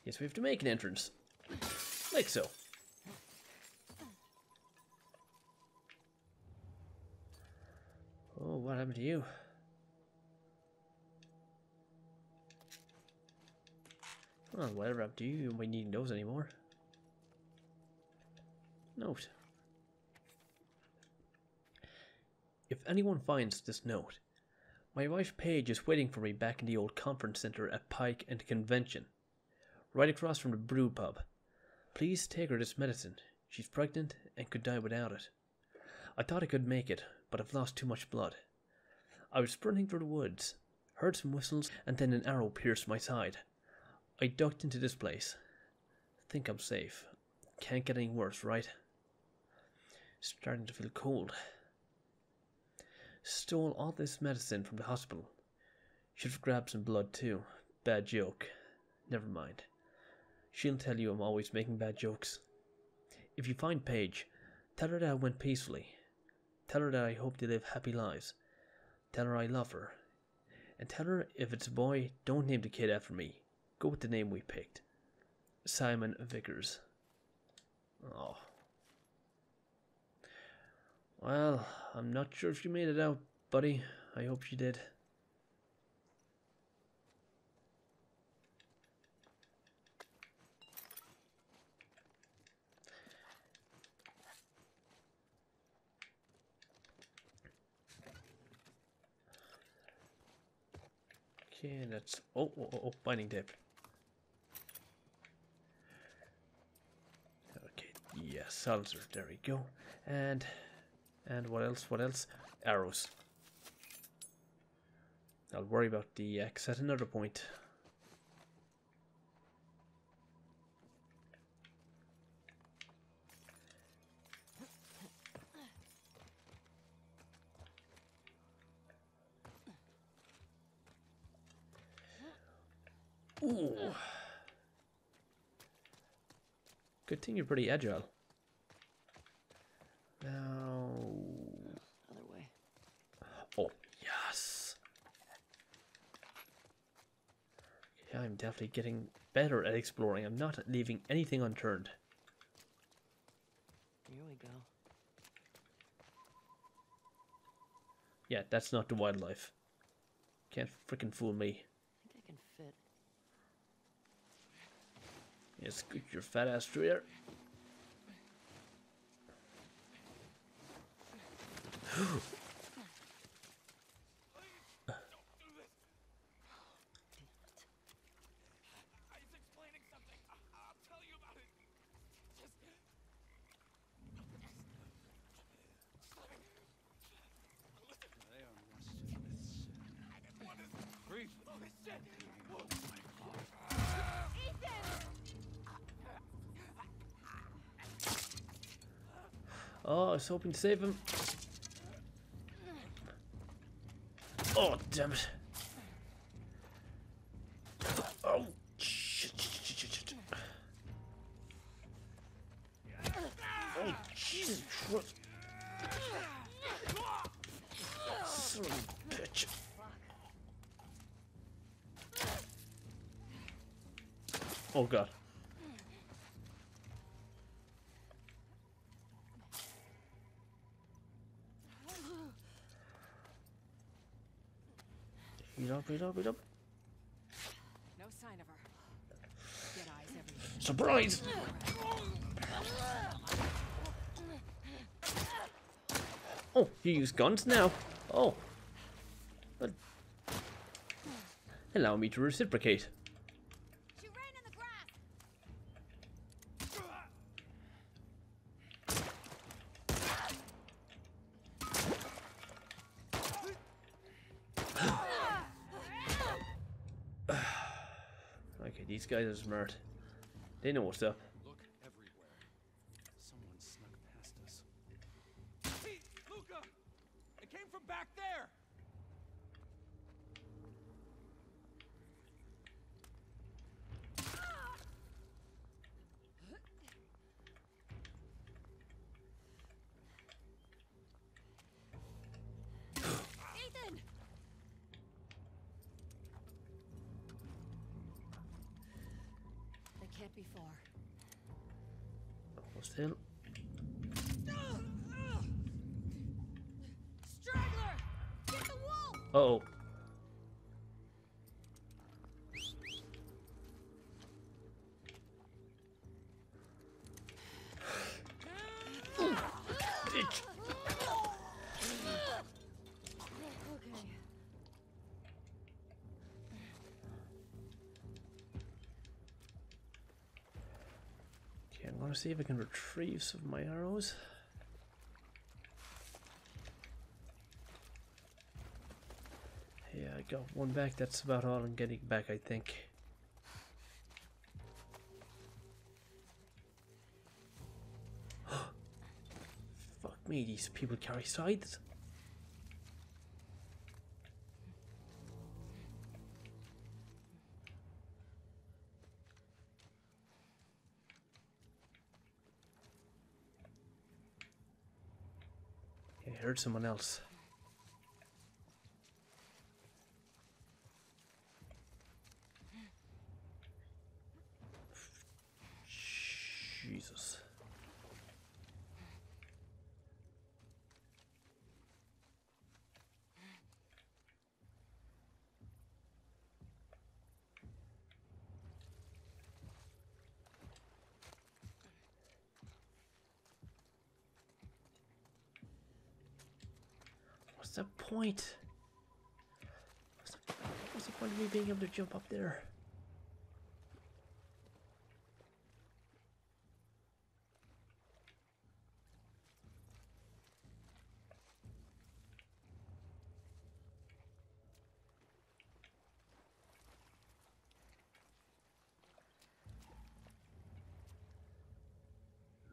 Yes, we have to make an entrance. Like so. Oh, what happened to you? Well, whatever up to you, you won't be needing those anymore. Note. If anyone finds this note, my wife Paige is waiting for me back in the old conference center at Pike and Convention, right across from the brew pub. Please take her this medicine. She's pregnant and could die without it. I thought I could make it, but I've lost too much blood. I was sprinting through the woods, heard some whistles, and then an arrow pierced my side. I ducked into this place. Think I'm safe. Can't get any worse, right? Starting to feel cold. Stole all this medicine from the hospital. Should have grabbed some blood too. Bad joke. Never mind. She'll tell you I'm always making bad jokes. If you find Paige, tell her that I went peacefully. Tell her that I hope they live happy lives. Tell her I love her. And tell her if it's a boy, don't name the kid after me. Go with the name we picked. Simon Vickers. Oh. Well, I'm not sure if you made it out, buddy. I hope you did. Okay, that's oh oh oh, oh binding tape. Okay, yes, salzer. There we go. And and what else? What else? Arrows. I'll worry about the axe at another point. Ooh. Good thing you're pretty agile. Now, other way. Oh yes. Yeah, I'm definitely getting better at exploring. I'm not leaving anything unturned. Here we go. Yeah, that's not the wildlife. Can't frickin' fool me. Yeah, scoot your fat ass through here. Oh, I was hoping to save him. Oh, damn it. Oh, shit, shit, shit, shit. Oh, Jesus Christ. Son of a bitch. Oh, God. Read up, read up, read up. No sign of her. Dead eyes everywhere. Surprise! Oh, you use guns now. Oh. But allow me to reciprocate. She ran in the grass. These guys are smart. They know what's up. Look everywhere. Someone snuck past us. Hey, Luca! It came from back there. Before. Almost him. Straggler! Get the wolf! Uh oh. I'm gonna see if I can retrieve some of my arrows. Yeah, I got one back. That's about all I'm getting back, I think. Fuck me, these people carry scythes. I heard someone else. Jesus. What's the point? What's the, what's the point of me being able to jump up there?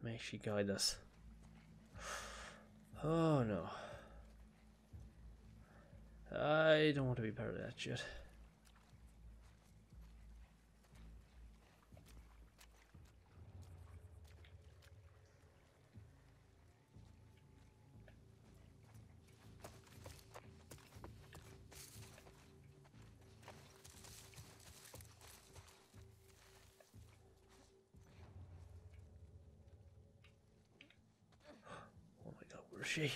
May she guide us. Oh no. I don't want to be part of that shit. Oh my god, where is she?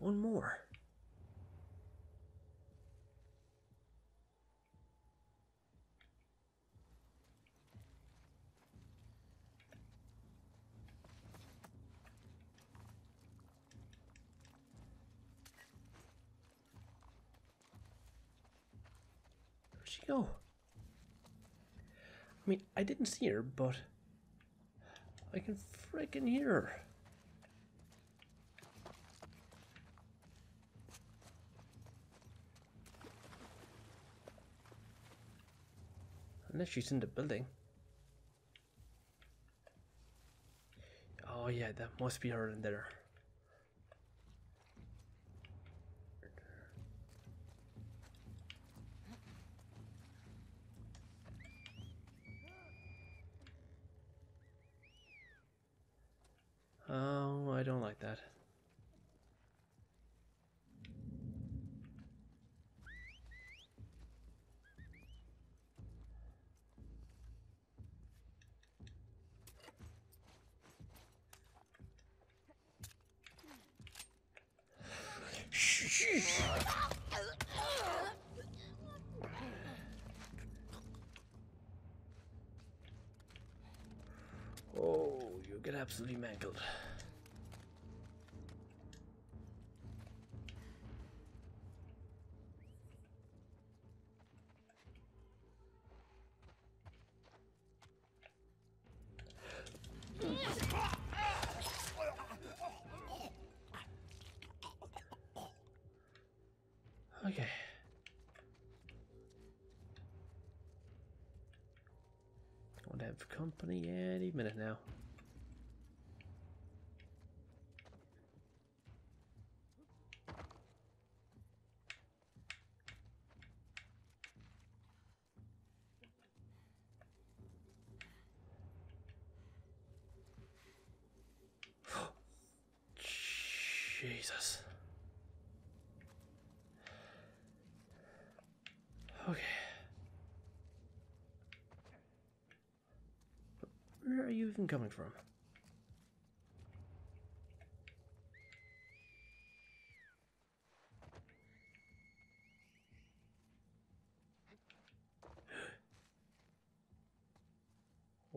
One more. Where'd she go? I mean, I didn't see her, but I can frickin' hear her. Unless she's in the building. Oh yeah, that must be her in there. Oh, I don't like that. Absolutely mangled. Okay. I to have company any minute now. Jesus. Okay. Where are you even coming from?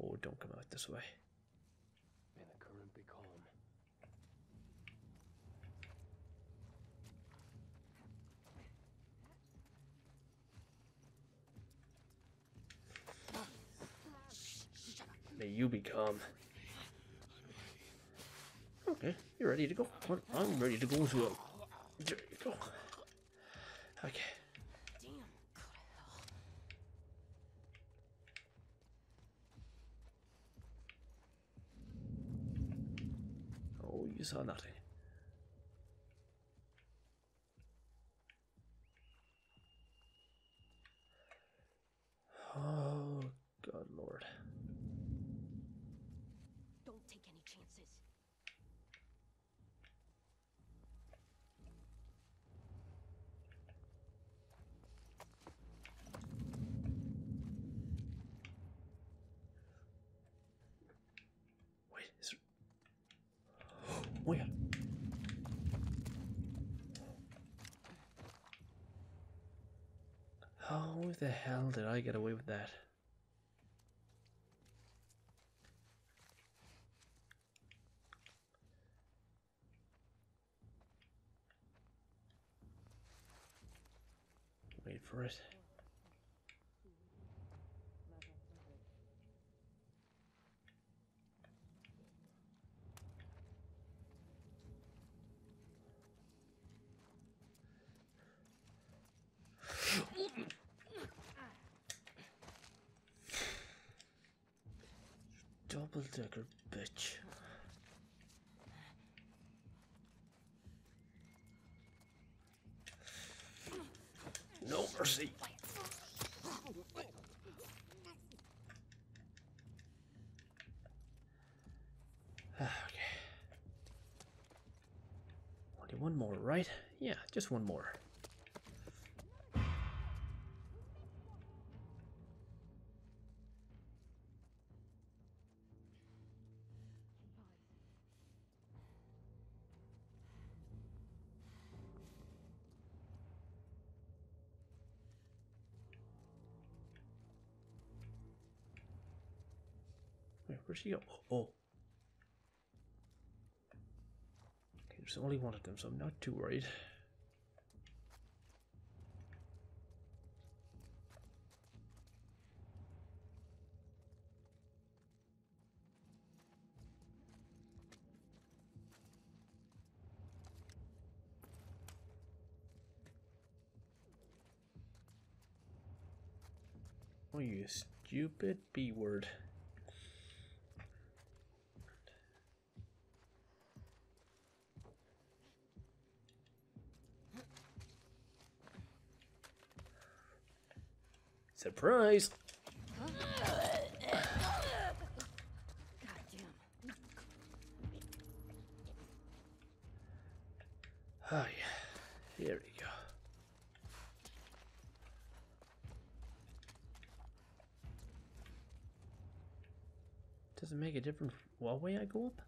Oh, don't come out this way. You become okay. You're ready to go. I'm ready to go as well. There you go. Okay. Oh, you saw nothing. Oh, God, Lord. Take any chances. 뭐야? How the hell did I get away with that? Wait for it. Double-decker bitch. No mercy. Okay. Only one more, right? Yeah, just one more. Where'd she go? Oh, oh. Okay, there's only one of them, so I'm not too worried. Oh, you stupid B word. Surprise! Goddamn. Oh yeah, here we go. Does it make a difference what way I go up?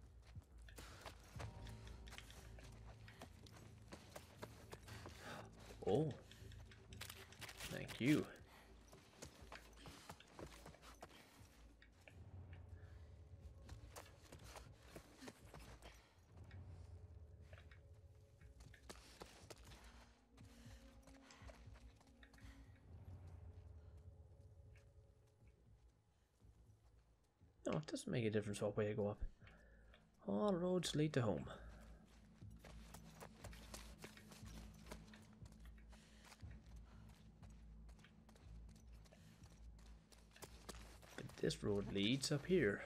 Oh, thank you. No, it doesn't make a difference what way I go up. All roads lead to home. But this road leads up here.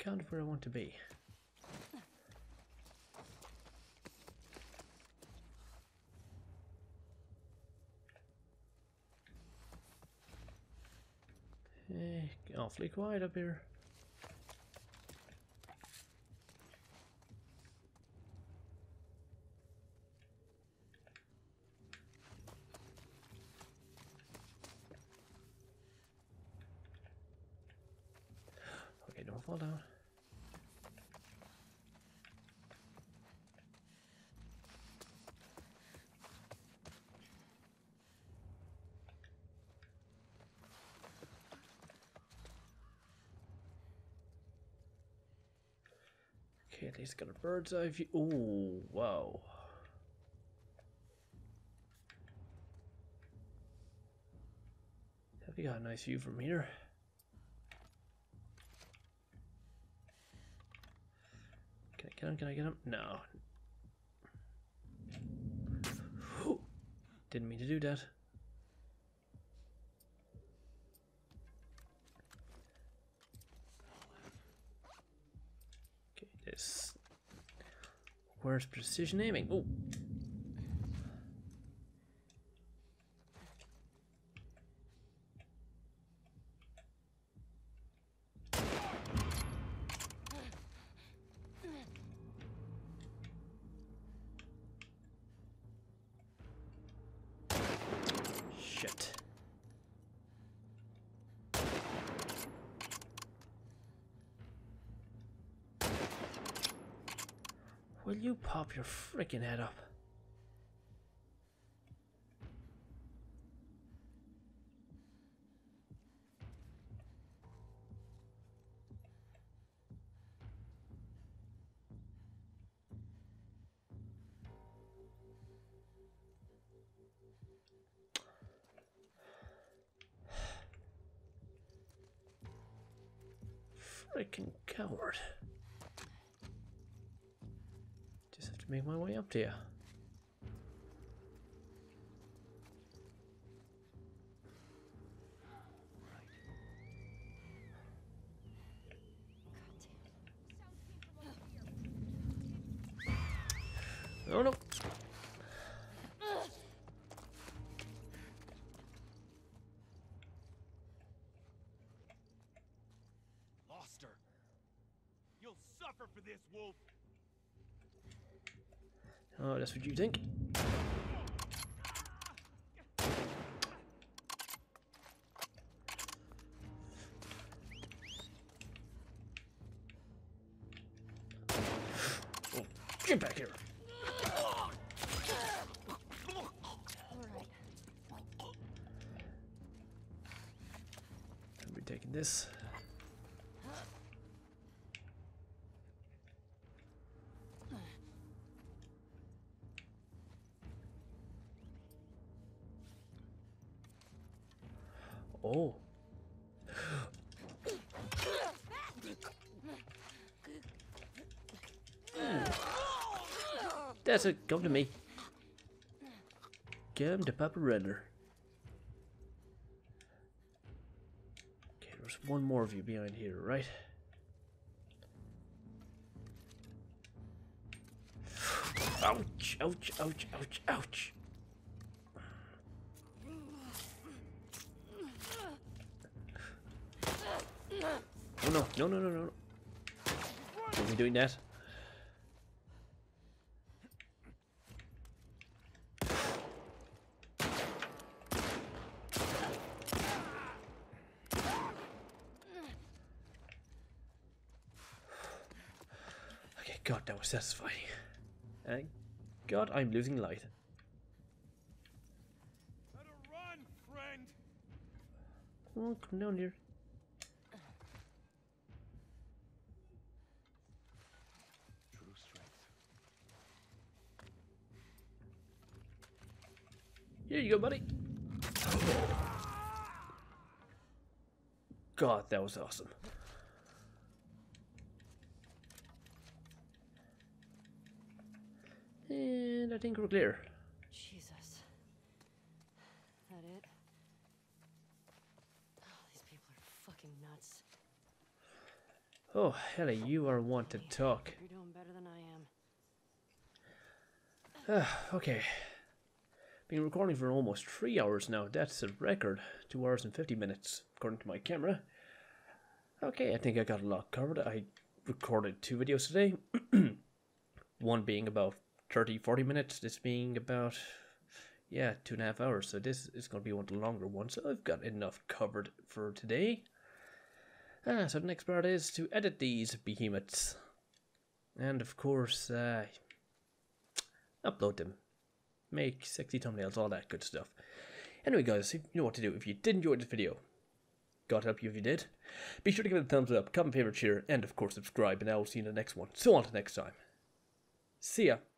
Kind of where I want to be. Awfully quiet up here. Okay, don't fall down. Okay, at least I got a bird's eye view. Oh, wow. Have we got a nice view from here? Can I get him? Can I get him? No. Didn't mean to do that. Where's precision aiming? Oh, shit. Will you pop your freaking head up? Freaking coward. Just have to make my way up to you. Oh no. Oh, that's what you think. Oh, get back here. I'll be taking this. Oh. That's it. Come to me. Come to Papa Render. Okay, there's one more of you behind here, right? Ouch, ouch, ouch, ouch, ouch. Oh no, no, no, no, no. Wasn't doing that. Okay, God, that was satisfying. And God, I'm losing light. Better run, friend. Come on, come down here. Here you go, buddy. God, that was awesome. And I think we're clear. Jesus. That it? Oh, these people are fucking nuts. Oh, Ellie, you are one to talk. You're doing better than I am. Okay. Been recording for almost three hours now. That's a record. Two hours and fifty minutes, according to my camera. Okay, I think I got a lot covered. I recorded two videos today. One being about thirty, forty minutes. This being about, yeah, two and a half hours. So this is going to be one of the longer ones. So I've got enough covered for today. Ah, so the next part is to edit these behemoths. And of course, uh, upload them. Make sexy thumbnails, all that good stuff. Anyway guys, you know what to do. If you did enjoy this video, God help you if you did, be sure to give it a thumbs up, comment, favorite, share, and of course subscribe, and I will see you in the next one. So on to next time. See ya.